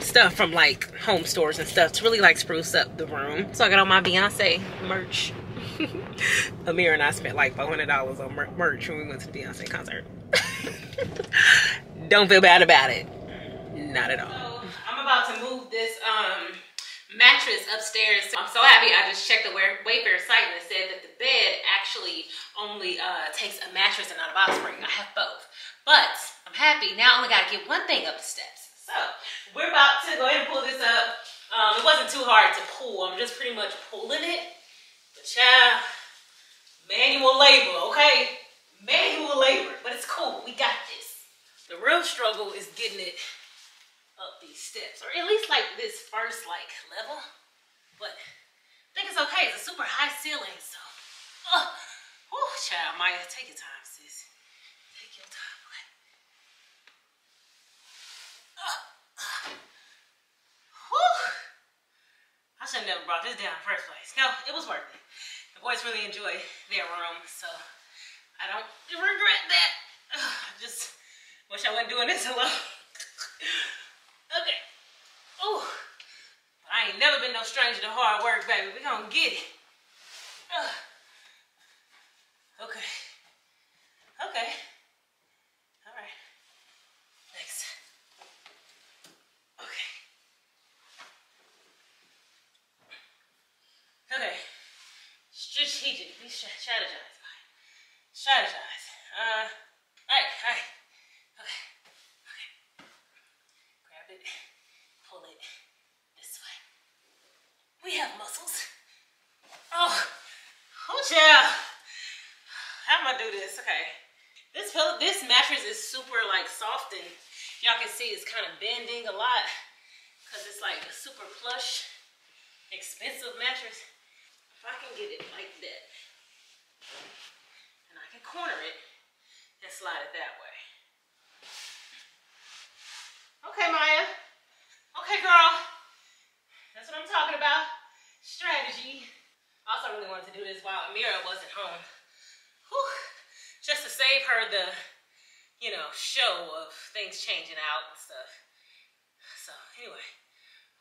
stuff from like home stores and stuff to really like spruce up the room. So I got all my Beyonce merch. Amira and I spent like $400 on merch when we went to the Beyonce concert. Don't feel bad about it, not at all. So I'm about to move this mattress upstairs. I'm so happy I just checked the Wayfair site, and it said that the bed actually only takes a mattress and not a box spring. I have both, but I'm happy now I only gotta get one thing up the steps. So we're about to go ahead and pull this up. It wasn't too hard to pull. I'm just pretty much pulling it, but child, manual labor, okay? Manual labor, but it's cool, we got this. The real struggle is getting it up these steps, or at least like this first like level, but I think it's okay. It's a super high ceiling, so oh child, Maya, take your time, sis. Take your time, okay? I should have never brought this down in the first place. No, it was worth it. The boys really enjoy their room, so I don't regret that. I just wish I wasn't doing this alone. Okay. Oh, I ain't never been no stranger to hard work, baby. We gonna get it. Okay. Okay. All right. Next. Okay. Okay. Strategically strategize. Strategize. All right. We have muscles. Oh child. How am I do this? Okay. This mattress is super like soft, and y'all can see it's kind of bending a lot because it's like a super plush, expensive mattress. If I can get it like that, and I can corner it and slide it that way. Okay, Maya. Okay, girl. That's what I'm talking about. Strategy. Also, really wanted to do this while Amira wasn't home. Whew. Just to save her the, you know, show of things changing out and stuff. So anyway,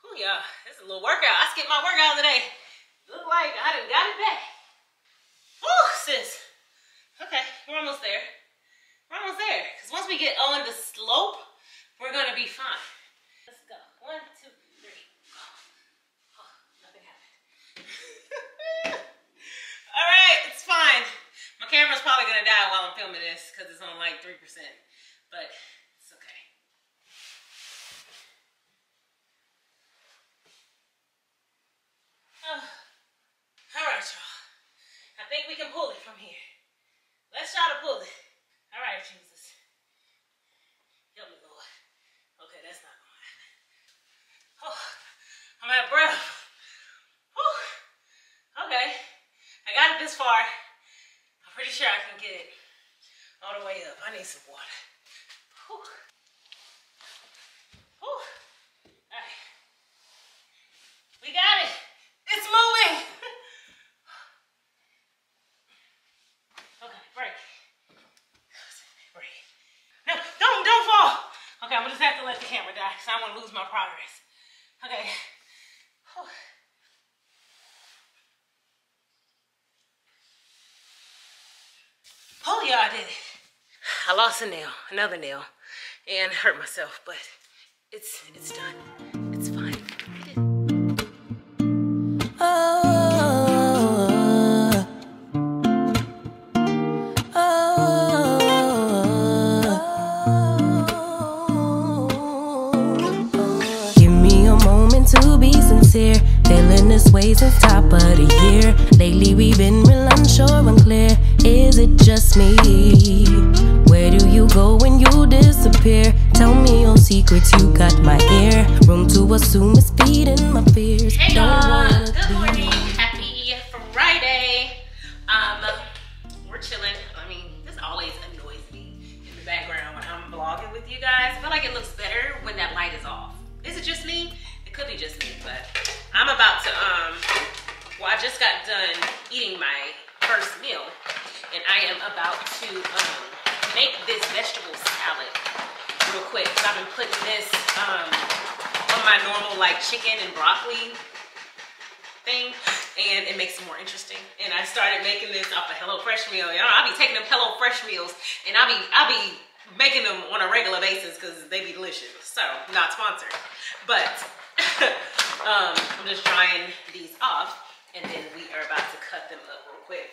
whew, y'all, this is a little workout. I skipped my workout today. Look like I done got it back. Whew, sis. Okay, we're almost there. We're almost there. Because once we get on the slope, we're going to be fine. Let's go. 1, 2, 3. Oh, nothing happened. All right, it's fine. My camera's probably going to die while I'm filming this because it's on like 3%, but it's okay. All right, y'all. I think we can pull it from here. Let's try to pull it. All right, Jesus. Help me, Lord. Okay, that's not gonna happen. Oh, I'm out of breath. Whew. Okay, I got it this far. I'm pretty sure I can get it all the way up. I need some water. Whew. Whew. All right, we got it. It's moving. Okay, break. Break. No, don't fall. Okay, I'm gonna just have to let the camera die because I don't want to lose my progress. Okay. Whew. Oh, y'all, I did it. I lost a nail, another nail, and hurt myself, but it's done. It's fine. To be sincere, feeling this way since top of the year. Lately we've been real unsure, unclear. Is it just me? Where do you go when you disappear? Tell me your secrets, you got my ear. Room to assume is feeding my fears. Hey y'all, good morning, happy Friday. We're chilling. I mean, this always annoys me in the background when I'm vlogging with you guys. I feel like it looks better when that light is off. Is it just me? Could be just me, but I'm about to well, I just got done eating my first meal and I am about to make this vegetable salad real quick. So I've been putting this on my normal like chicken and broccoli thing and it makes it more interesting. And I started making this off a HelloFresh meal. Y'all, I'll be taking them HelloFresh meals and I'll be making them on a regular basis because they be delicious. So not sponsored, but I'm just drying these off and then we are about to cut them up real quick.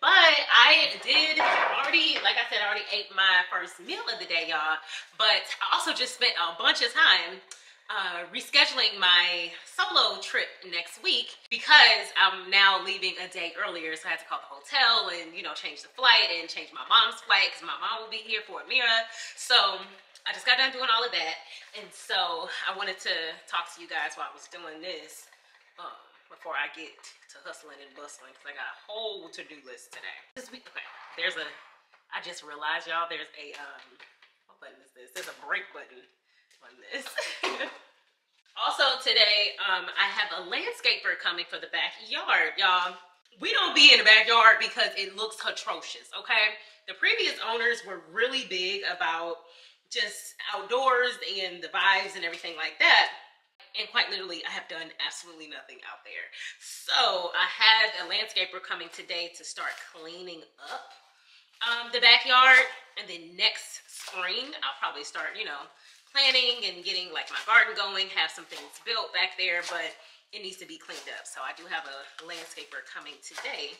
But I did already, like I said, I already ate my first meal of the day, y'all, but I also just spent a bunch of time rescheduling my solo trip next week because I'm now leaving a day earlier, so I had to call the hotel and, you know, change the flight and change my mom's flight because my mom will be here for Amira. So I just got done doing all of that, and so I wanted to talk to you guys while I was doing this before I get to hustling and bustling because I got a whole to-do list today. This week, okay, I just realized, y'all, there's a, what button is this? There's a break button on this. Also today, I have a landscaper coming for the backyard, y'all. We don't be in the backyard because it looks atrocious, okay? The previous owners were really big about just outdoors and the vibes and everything like that. And quite literally, I have done absolutely nothing out there. So I had a landscaper coming today to start cleaning up the backyard. And then next spring, I'll probably start, you know, planning and getting like my garden going, have some things built back there, but it needs to be cleaned up. So I do have a landscaper coming today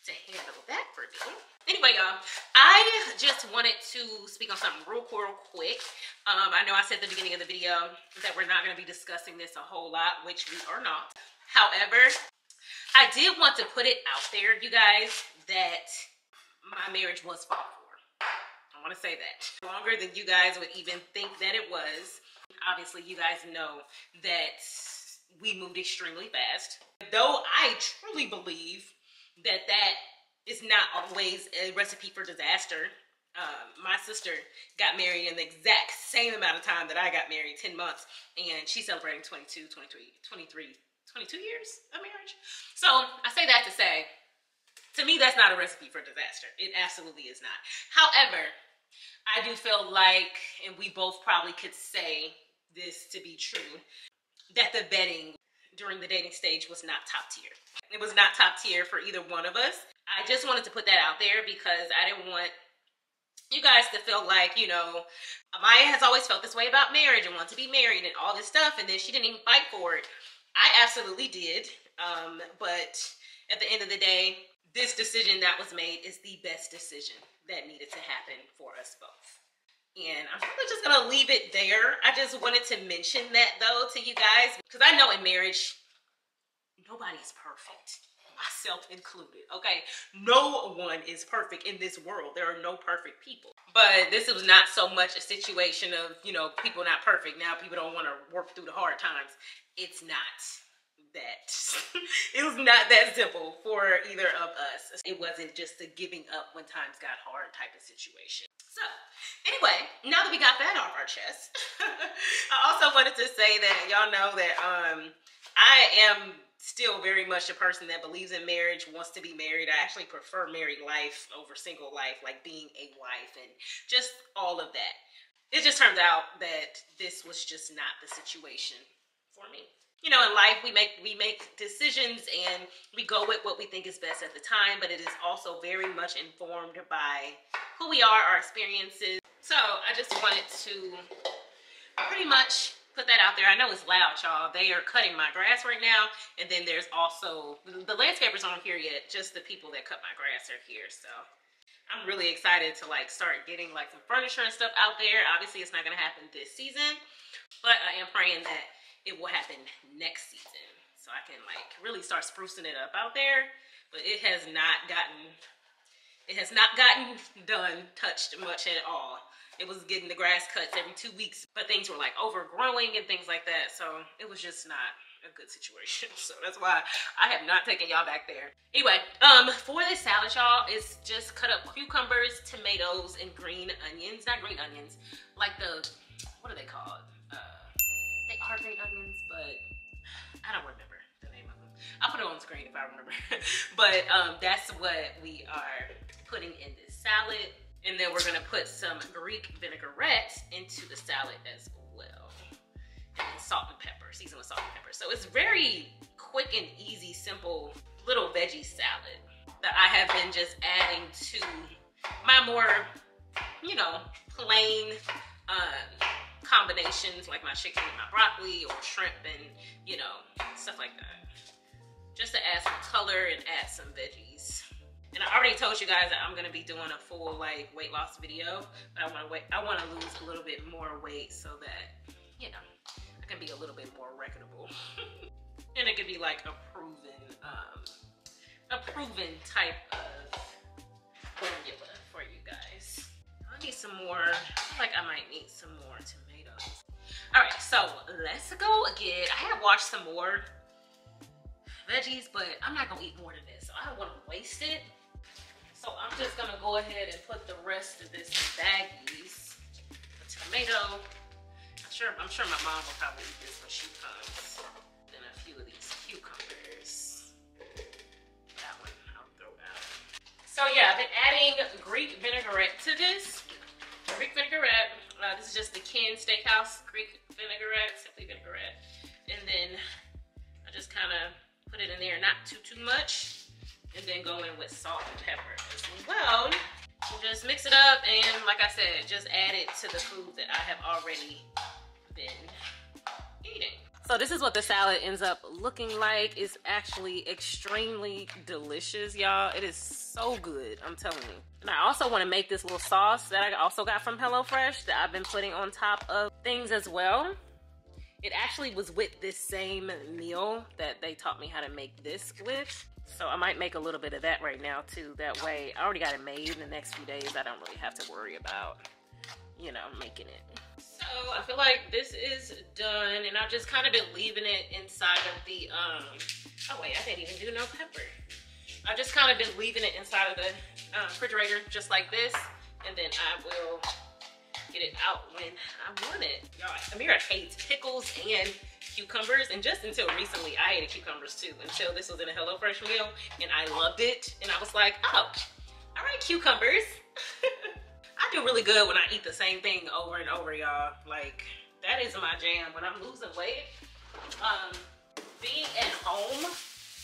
to handle that for me. Anyway, y'all, I just wanted to speak on something real quick. I know I said at the beginning of the video that we're not going to be discussing this a whole lot, which we are not. However, I did want to put it out there, you guys, that my marriage was fought for. I want to say that. Longer than you guys would even think that it was. Obviously, you guys know that we moved extremely fast. Though I truly believe that is not always a recipe for disaster. My sister got married in the exact same amount of time that I got married, 10 months, and she's celebrating 22 years of marriage. So I say that to say, to me, that's not a recipe for disaster. It absolutely is not. However, I do feel like, and we both probably could say this to be true, that the vetting during the dating stage was not top tier. It was not top tier for either one of us. I just wanted to put that out there because I didn't want you guys to feel like, you know, Maya has always felt this way about marriage and wants to be married and all this stuff, and then she didn't even fight for it. I absolutely did, but at the end of the day, this decision that was made is the best decision that needed to happen for us both. And I'm probably just gonna leave it there. I just wanted to mention that though to you guys, because I know in marriage, nobody's perfect, myself included, okay? No one is perfect in this world. There are no perfect people. But this was not so much a situation of, you know, people not perfect. Now people don't wanna work through the hard times. It's not that. It was not that simple for either of us. It wasn't just a giving up when times got hard type of situation. So anyway, now that we got that off our chest, I also wanted to say that y'all know that I am still very much a person that believes in marriage, wants to be married. I actually prefer married life over single life, like being a wife and just all of that. It just turned out that this was just not the situation for me. you know, in life we make decisions and we go with what we think is best at the time, but it is also very much informed by who we are, our experiences. So I just wanted to pretty much put that out there. I know it's loud, y'all. They are cutting my grass right now, and then there's also the landscapers aren't here yet, just the people that cut my grass are here. So I'm really excited to like start getting like some furniture and stuff out there. Obviously it's not going to happen this season, but I am praying that it will happen next season so I can like really start sprucing it up out there. But it has not gotten done, touched much at all. It was getting the grass cuts every 2 weeks, but things were like overgrowing and things like that, so it was just not a good situation. So that's why I have not taken y'all back there. Anyway, for this salad, y'all, it's just cut up cucumbers, tomatoes, and green onions. Not green onions, like the, what are they called? They are green onions, but I don't remember the name of them. I'll put it on the screen if I remember. But that's what we are putting in this salad. And then we're gonna put some Greek vinaigrette into the salad as well. And then salt and pepper, seasoned with salt and pepper. So it's very quick and easy, simple little veggie salad that I have been just adding to my more, you know, plain combinations, like my chicken and my broccoli or shrimp and, you know, stuff like that. Just to add some color and add some veggies. And I already told you guys that I'm gonna be doing a full like weight loss video, but I wanna lose a little bit more weight so that, you know, I can be a little bit more reputable. And it could be like a proven type of formula for you guys. I need some more, I feel like I might need some more tomatoes. All right, so let's go again. I had watched some more veggies, but I'm not gonna eat more than this, so I don't wanna waste it. So I'm just gonna go ahead and put the rest of this in baggies. The tomato. I'm sure my mom will probably eat this when she comes. Then a few of these cucumbers. That one I'll throw out. So yeah, I've been adding Greek vinaigrette to this. Greek vinaigrette. This is just the Ken Steakhouse Greek vinaigrette, simply vinaigrette. And then I just kind of put it in there, not too much. And then go in with salt and pepper as well. Just mix it up, and like I said, just add it to the food that I have already been eating. So this is what the salad ends up looking like. It's actually extremely delicious, y'all. It is so good, I'm telling you. And I also want to make this little sauce that I also got from HelloFresh that I've been putting on top of things as well. It actually was with this same meal that they taught me how to make this with. So I might make a little bit of that right now too. That way I already got it made. In the next few days, I don't really have to worry about, you know, making it. So I feel like this is done, and I've just kind of been leaving it inside of the, oh wait, I didn't even do no pepper. I've just kind of been leaving it inside of the refrigerator just like this. And then I will get it out when I want it. Y'all, Amira hates pickles and cucumbers, and just until recently I hated cucumbers too, until this was in a HelloFresh meal, and I loved it, and I was like, oh, all right, cucumbers. I do really good when I eat the same thing over and over, y'all. Like, that is my jam. When I'm losing weight, being at home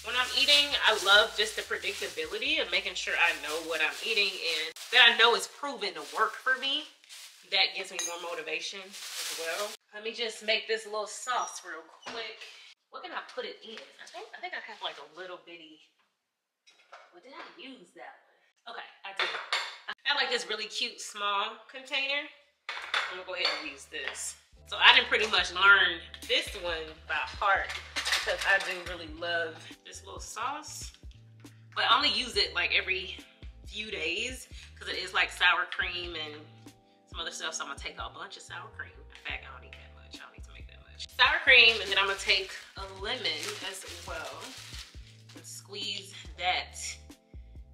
when I'm eating, I love just the predictability of making sure I know what I'm eating and that I know it's proven to work for me. That gives me more motivation as well. Let me just make this little sauce real quick. What can I put it in? I think I have like a little bitty. Well, did I use that one? Okay, I did. I have like this really cute small container. I'm gonna go ahead and use this. So I didn't pretty much learn this one by heart because I do really love this little sauce. But I only use it like every few days because it is like sour cream and other stuff, so I'm gonna take a bunch of sour cream. In fact, I don't need that much. I don't need to make that much sour cream, and then I'm gonna take a lemon as well and squeeze that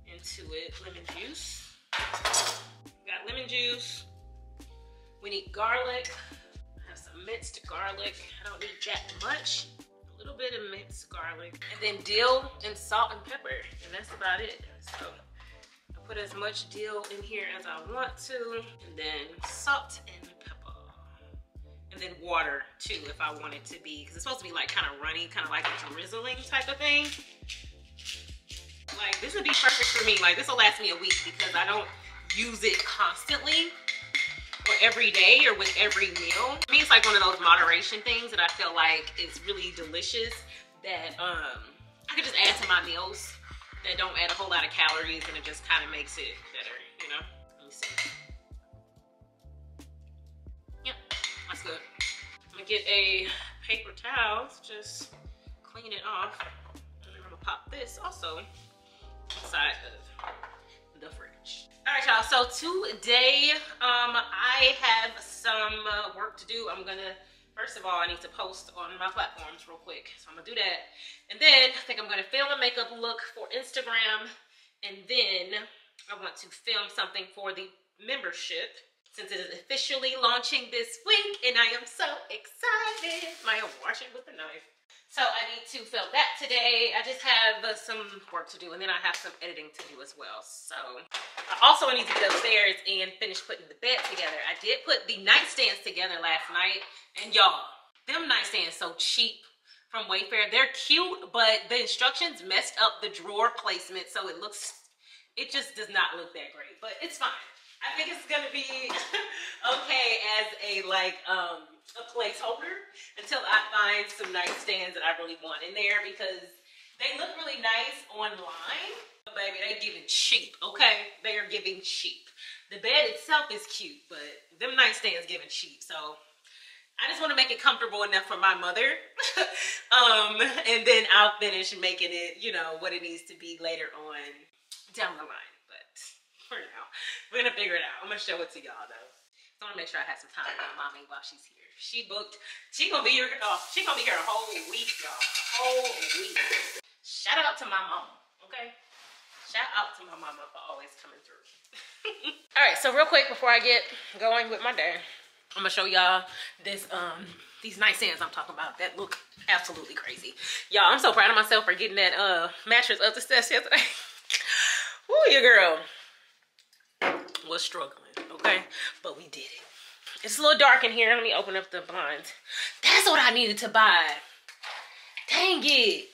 into it. Lemon juice. Got lemon juice. We need garlic. I have some minced garlic. I don't need that much. A little bit of minced garlic, and then dill and salt and pepper, and that's about it. So put as much dill in here as I want to, and then salt and pepper, and in water too if I want it to be, because it's supposed to be like kind of runny, kind of like a drizzling type of thing. Like this would be perfect for me. Like this will last me a week because I don't use it constantly or every day or with every meal. For me, it's like one of those moderation things that I feel like is really delicious that I could just add to my meals that don't add a whole lot of calories, and it just kind of makes it better, you know? Let me see. Yep, that's good. I'm gonna get a paper towel, just clean it off. And I'm gonna pop this also inside of the fridge. All right, y'all, so today I have some work to do. I'm gonna, first of all, I need to post on my platforms real quick. So I'm gonna do that. And then I think I'm gonna film a makeup look for Instagram. And then I want to film something for the membership since it is officially launching this week and I am so excited. Maya, wash it with a knife. So I need to film that today. I just have some work to do, and then I have some editing to do as well. So I also need to get upstairs and finish putting the bed together. I did put the nightstands together last night, and y'all, them nightstands so cheap from Wayfair. They're cute, but the instructions messed up the drawer placement, so it looks, it just does not look that great, but it's fine. I think it's gonna be okay as a like a placeholder until I find some nightstands that I really want in there, because they look really nice online, but baby, they giving cheap, okay? They are giving cheap. The bed itself is cute, but them nightstands giving cheap. So I just want to make it comfortable enough for my mother. And then I'll finish making it, you know, what it needs to be later on down the line. For now, we're gonna figure it out. I'm gonna show it to y'all though. So I wanna make sure I have some time with mommy while she's here. She booked. She gonna be here. She gonna be here a whole week, y'all. A whole week. Shout out to my mama, okay? Shout out to my mama for always coming through. All right. So real quick before I get going with my day, I'm gonna show y'all this these nightstands I'm talking about that look absolutely crazy, y'all. I'm so proud of myself for getting that mattress up the steps yesterday. Ooh, your girl was struggling, okay, but we did it. It's a little dark in here. Let me open up the blinds. That's what I needed to buy. Dang it.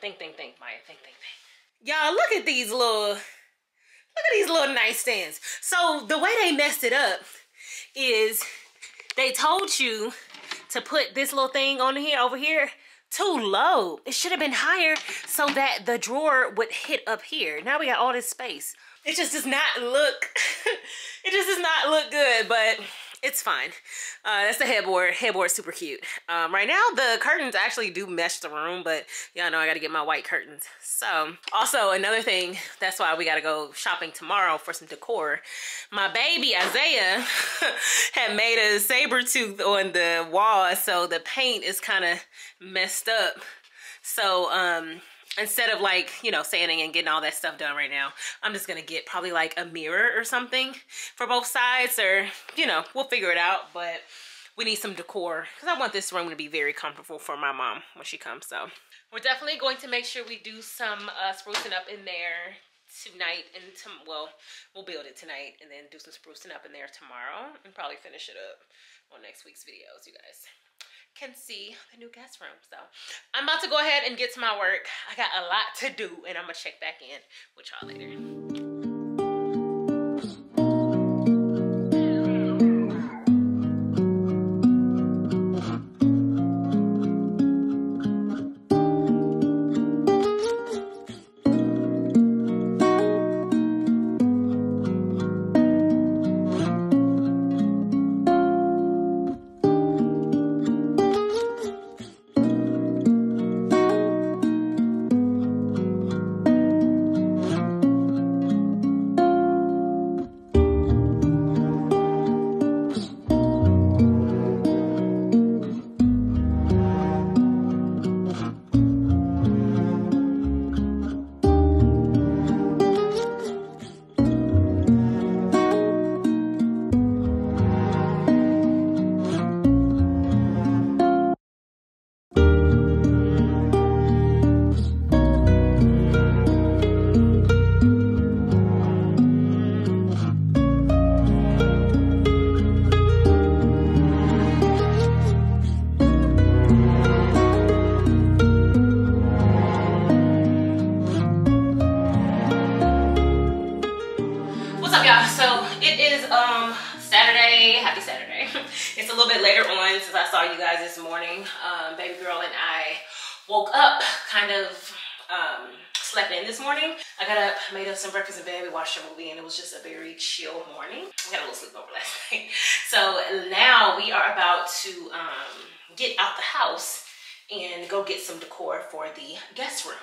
Think, Maya. Think. Y'all, look at these little, look at these little nightstands. So the way they messed it up is they told you to put this little thing on here over here too low. It should have been higher so that the drawer would hit up here. Now we got all this space. It just does not look, it just does not look good, but it's fine. That's the headboard. Headboard's super cute. Right now the curtains actually do mesh the room, but y'all know I gotta get my white curtains. So also another thing, that's why we gotta go shopping tomorrow for some decor. My baby Isaiah had made a saber tooth on the wall, so the paint is kind of messed up. So instead of like, you know, sanding and getting all that stuff done right now, I'm just gonna get probably like a mirror or something for both sides, or you know, we'll figure it out, but we need some decor because I want this room to be very comfortable for my mom when she comes. So we're definitely going to make sure we do some sprucing up in there tonight, and well, we'll build it tonight and then do some sprucing up in there tomorrow and probably finish it up on next week's videos. You guys can see the new guest room. So I'm about to go ahead and get to my work. I got a lot to do, and I'm gonna check back in with y'all later. Saturday, happy Saturday. It's a little bit later on since I saw you guys this morning. Baby girl and I woke up, kind of slept in this morning. I got up, made up some breakfast in bed, we watched a movie, and it was just a very chill morning. We had a little sleepover last night. So now we are about to get out the house and go get some decor for the guest room.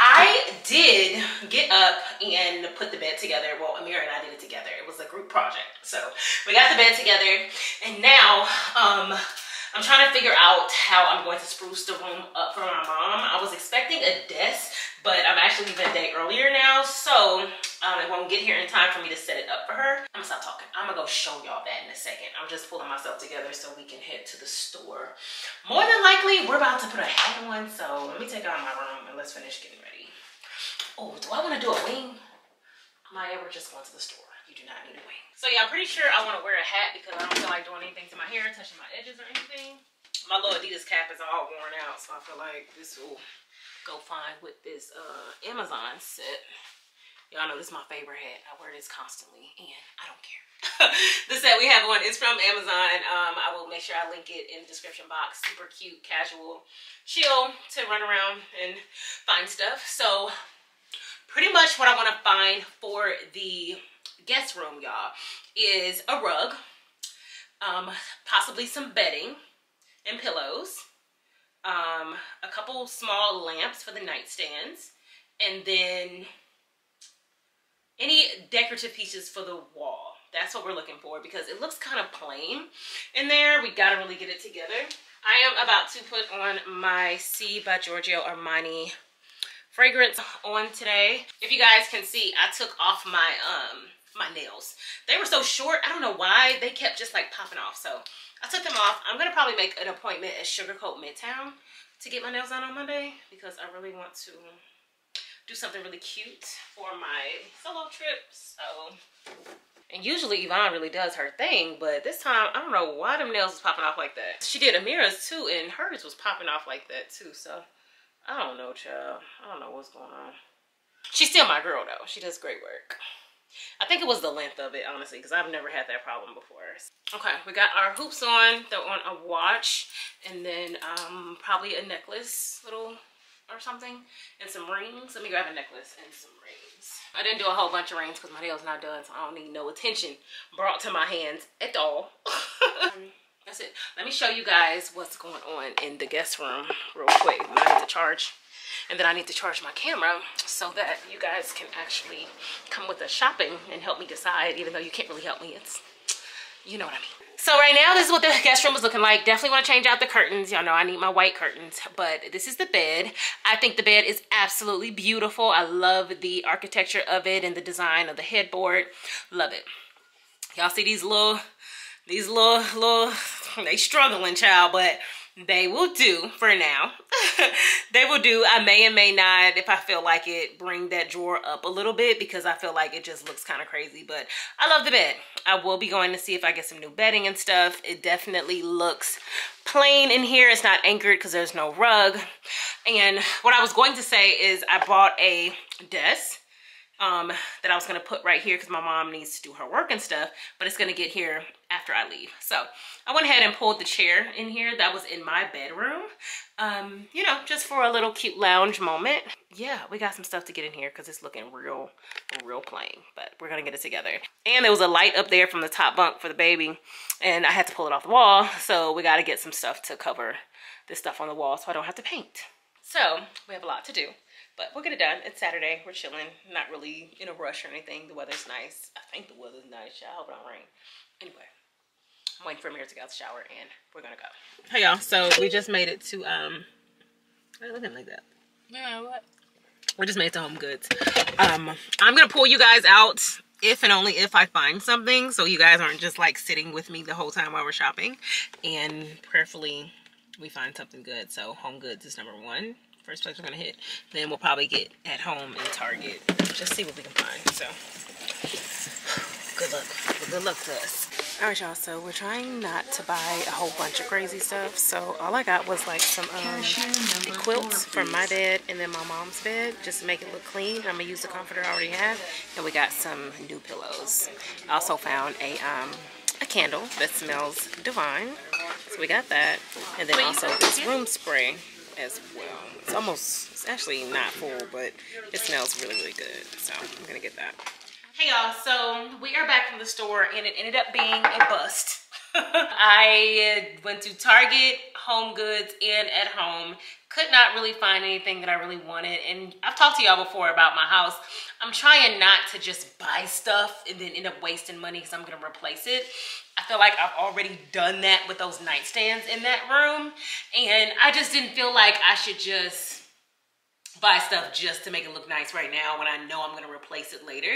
I did get up and put the bed together. Well, Amira and I did it together. It was a group project. So we got the bed together, and now I'm trying to figure out how I'm going to spruce the room up for my mom. I was expecting a desk, but I'm actually leaving a day earlier now, so it won't get here in time for me to set it up for her. I'm gonna stop talking. I'm gonna go show y'all that in a second. I'm just pulling myself together so we can head to the store. More than likely, we're about to put a hat on, so let me take out my room and let's finish getting ready. Oh, do I wanna do a wing? Maya, we're just going to the store. You do not need a wing. So yeah, I'm pretty sure I wanna wear a hat because I don't feel like doing anything to my hair, touching my edges or anything. My little Adidas cap is all worn out, so I feel like this will go fine with this Amazon set. Y'all know this is my favorite hat. I wear this constantly and I don't care. The set we have on is from Amazon. I will make sure I link it in the description box. Super cute, casual, chill to run around and find stuff. So pretty much what I want to find for the guest room, y'all, is a rug, possibly some bedding and pillows, a couple small lamps for the nightstands, and then any decorative pieces for the wall. That's what we're looking for because it looks kind of plain in there. We gotta really get it together. I am about to put on my C by Giorgio Armani fragrance on today. If you guys can see, I took off my my nails. They were so short, I don't know why. They kept just like popping off, so I took them off. I'm gonna probably make an appointment at Sugarcoat Midtown to get my nails done on Monday because I really want to do something really cute for my solo trip. So, and usually Yvonne really does her thing, but this time I don't know why them nails was popping off like that. She did Amira's too, and hers was popping off like that too. So I don't know, child. I don't know what's going on. She's still my girl though. She does great work. I think it was the length of it, honestly, because I've never had that problem before. Okay, we got our hoops on. They're on a watch, and then probably a necklace, little or something, and some rings. Let me grab a necklace and some rings. I didn't do a whole bunch of rings because my nails not done, so I don't need no attention brought to my hands at all. That's it. Let me show you guys what's going on in the guest room real quick. I need to charge, and then I need to charge my camera so that you guys can actually come with us shopping and help me decide, even though you can't really help me. It's, you know what I mean. So right now, this is what the guest room is looking like. Definitely want to change out the curtains. Y'all know I need my white curtains, but this is the bed. I think the bed is absolutely beautiful. I love the architecture of it and the design of the headboard. Love it. Y'all see these little, they struggling, child, but they will do for now. They will do. I may and may not, if I feel like it, bring that drawer up a little bit because I feel like it just looks kind of crazy, but I love the bed. I will be going to see if I get some new bedding and stuff. It definitely looks plain in here. It's not anchored because there's no rug. And what I was going to say is I bought a desk that I was going to put right here because my mom needs to do her work and stuff, but it's going to get here after I leave. So I went ahead and pulled the chair in here that was in my bedroom, you know, just for a little cute lounge moment. Yeah, we got some stuff to get in here because it's looking real plain, but we're going to get it together. And there was a light up there from the top bunk for the baby, and I had to pull it off the wall. So we got to get some stuff to cover this stuff on the wall so I don't have to paint. So we have a lot to do, but we'll get it done. It's Saturday. We're chilling. Not really in a rush or anything. The weather's nice. I think the weather's nice. I hope it don't rain. Anyway, I'm waiting for Amir to get out the shower and we're gonna go. Hey y'all, so we just made it to why are you looking like that? No, what? We just made it to Home Goods. I'm gonna pull you guys out if and only if I find something, so you guys aren't just like sitting with me the whole time while we're shopping, and prayerfully we find something good. So Home Goods is number one. First place we're gonna hit. Then we'll probably get at home and Target. Just see what we can find. So good luck. Well, good luck to us. Alright y'all, so we're trying not to buy a whole bunch of crazy stuff, so all I got was like some quilts from my bed and then my mom's bed, just to make it look clean. I'm gonna use the comforter I already have, and we got some new pillows. I also found a candle that smells divine, so we got that, and then also this room spray as well. It's almost, it's actually not full, but it smells really, really good, so I'm gonna get that. Hey y'all, so we are back from the store and it ended up being a bust. I went to Target, Home Goods, and At Home. Could not really find anything that I really wanted. And I've talked to y'all before about my house. I'm trying not to just buy stuff and then end up wasting money because I'm gonna replace it. I feel like I've already done that with those nightstands in that room. And I just didn't feel like I should just buy stuff just to make it look nice right now when I know I'm gonna replace it later.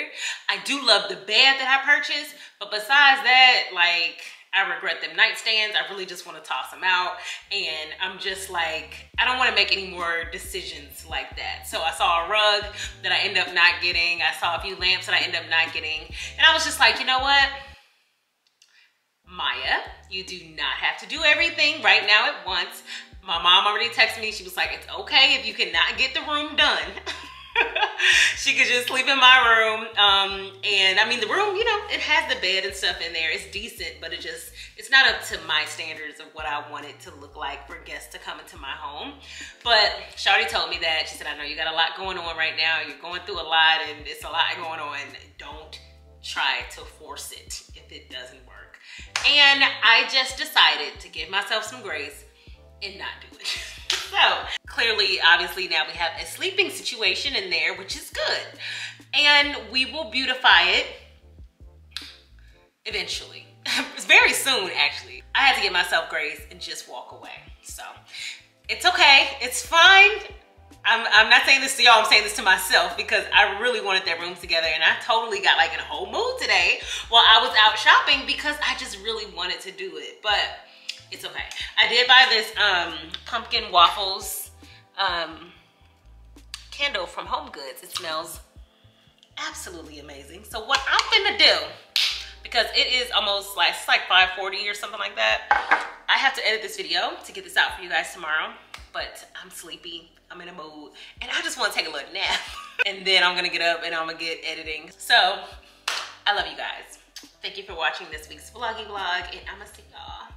I do love the bed that I purchased, but besides that, like, I regret them nightstands. I really just wanna toss them out. And I'm just like, I don't wanna make any more decisions like that. So I saw a rug that I end up not getting. I saw a few lamps that I end up not getting. And I was just like, you know what? Maya, you do not have to do everything right now at once. My mom already texted me. She was like, it's okay if you cannot get the room done. She could just sleep in my room. And I mean, the room, you know, it has the bed and stuff in there. It's decent, but it just, it's not up to my standards of what I want it to look like for guests to come into my home. But Shawty told me that. She said, I know you got a lot going on right now. You're going through a lot and it's a lot going on. Don't try to force it if it doesn't work. And I just decided to give myself some grace and not do it. So clearly, obviously, now we have a sleeping situation in there, which is good, and we will beautify it eventually. It's very soon, actually. I had to give myself grace and just walk away. So it's okay, it's fine. I'm not saying this to y'all, I'm saying this to myself, because I really wanted that room together, and I totally got like in a whole mood today while I was out shopping because I just really wanted to do it. But it's okay. I did buy this pumpkin waffles candle from Home Goods. It smells absolutely amazing. So what I'm gonna do, because it is almost like, it's like 5:40 or something like that. I have to edit this video to get this out for you guys tomorrow, but I'm sleepy, I'm in a mood, and I just wanna take a little nap. And then I'm gonna get up and I'm gonna get editing. So I love you guys. Thank you for watching this week's vlog, and I'ma see y'all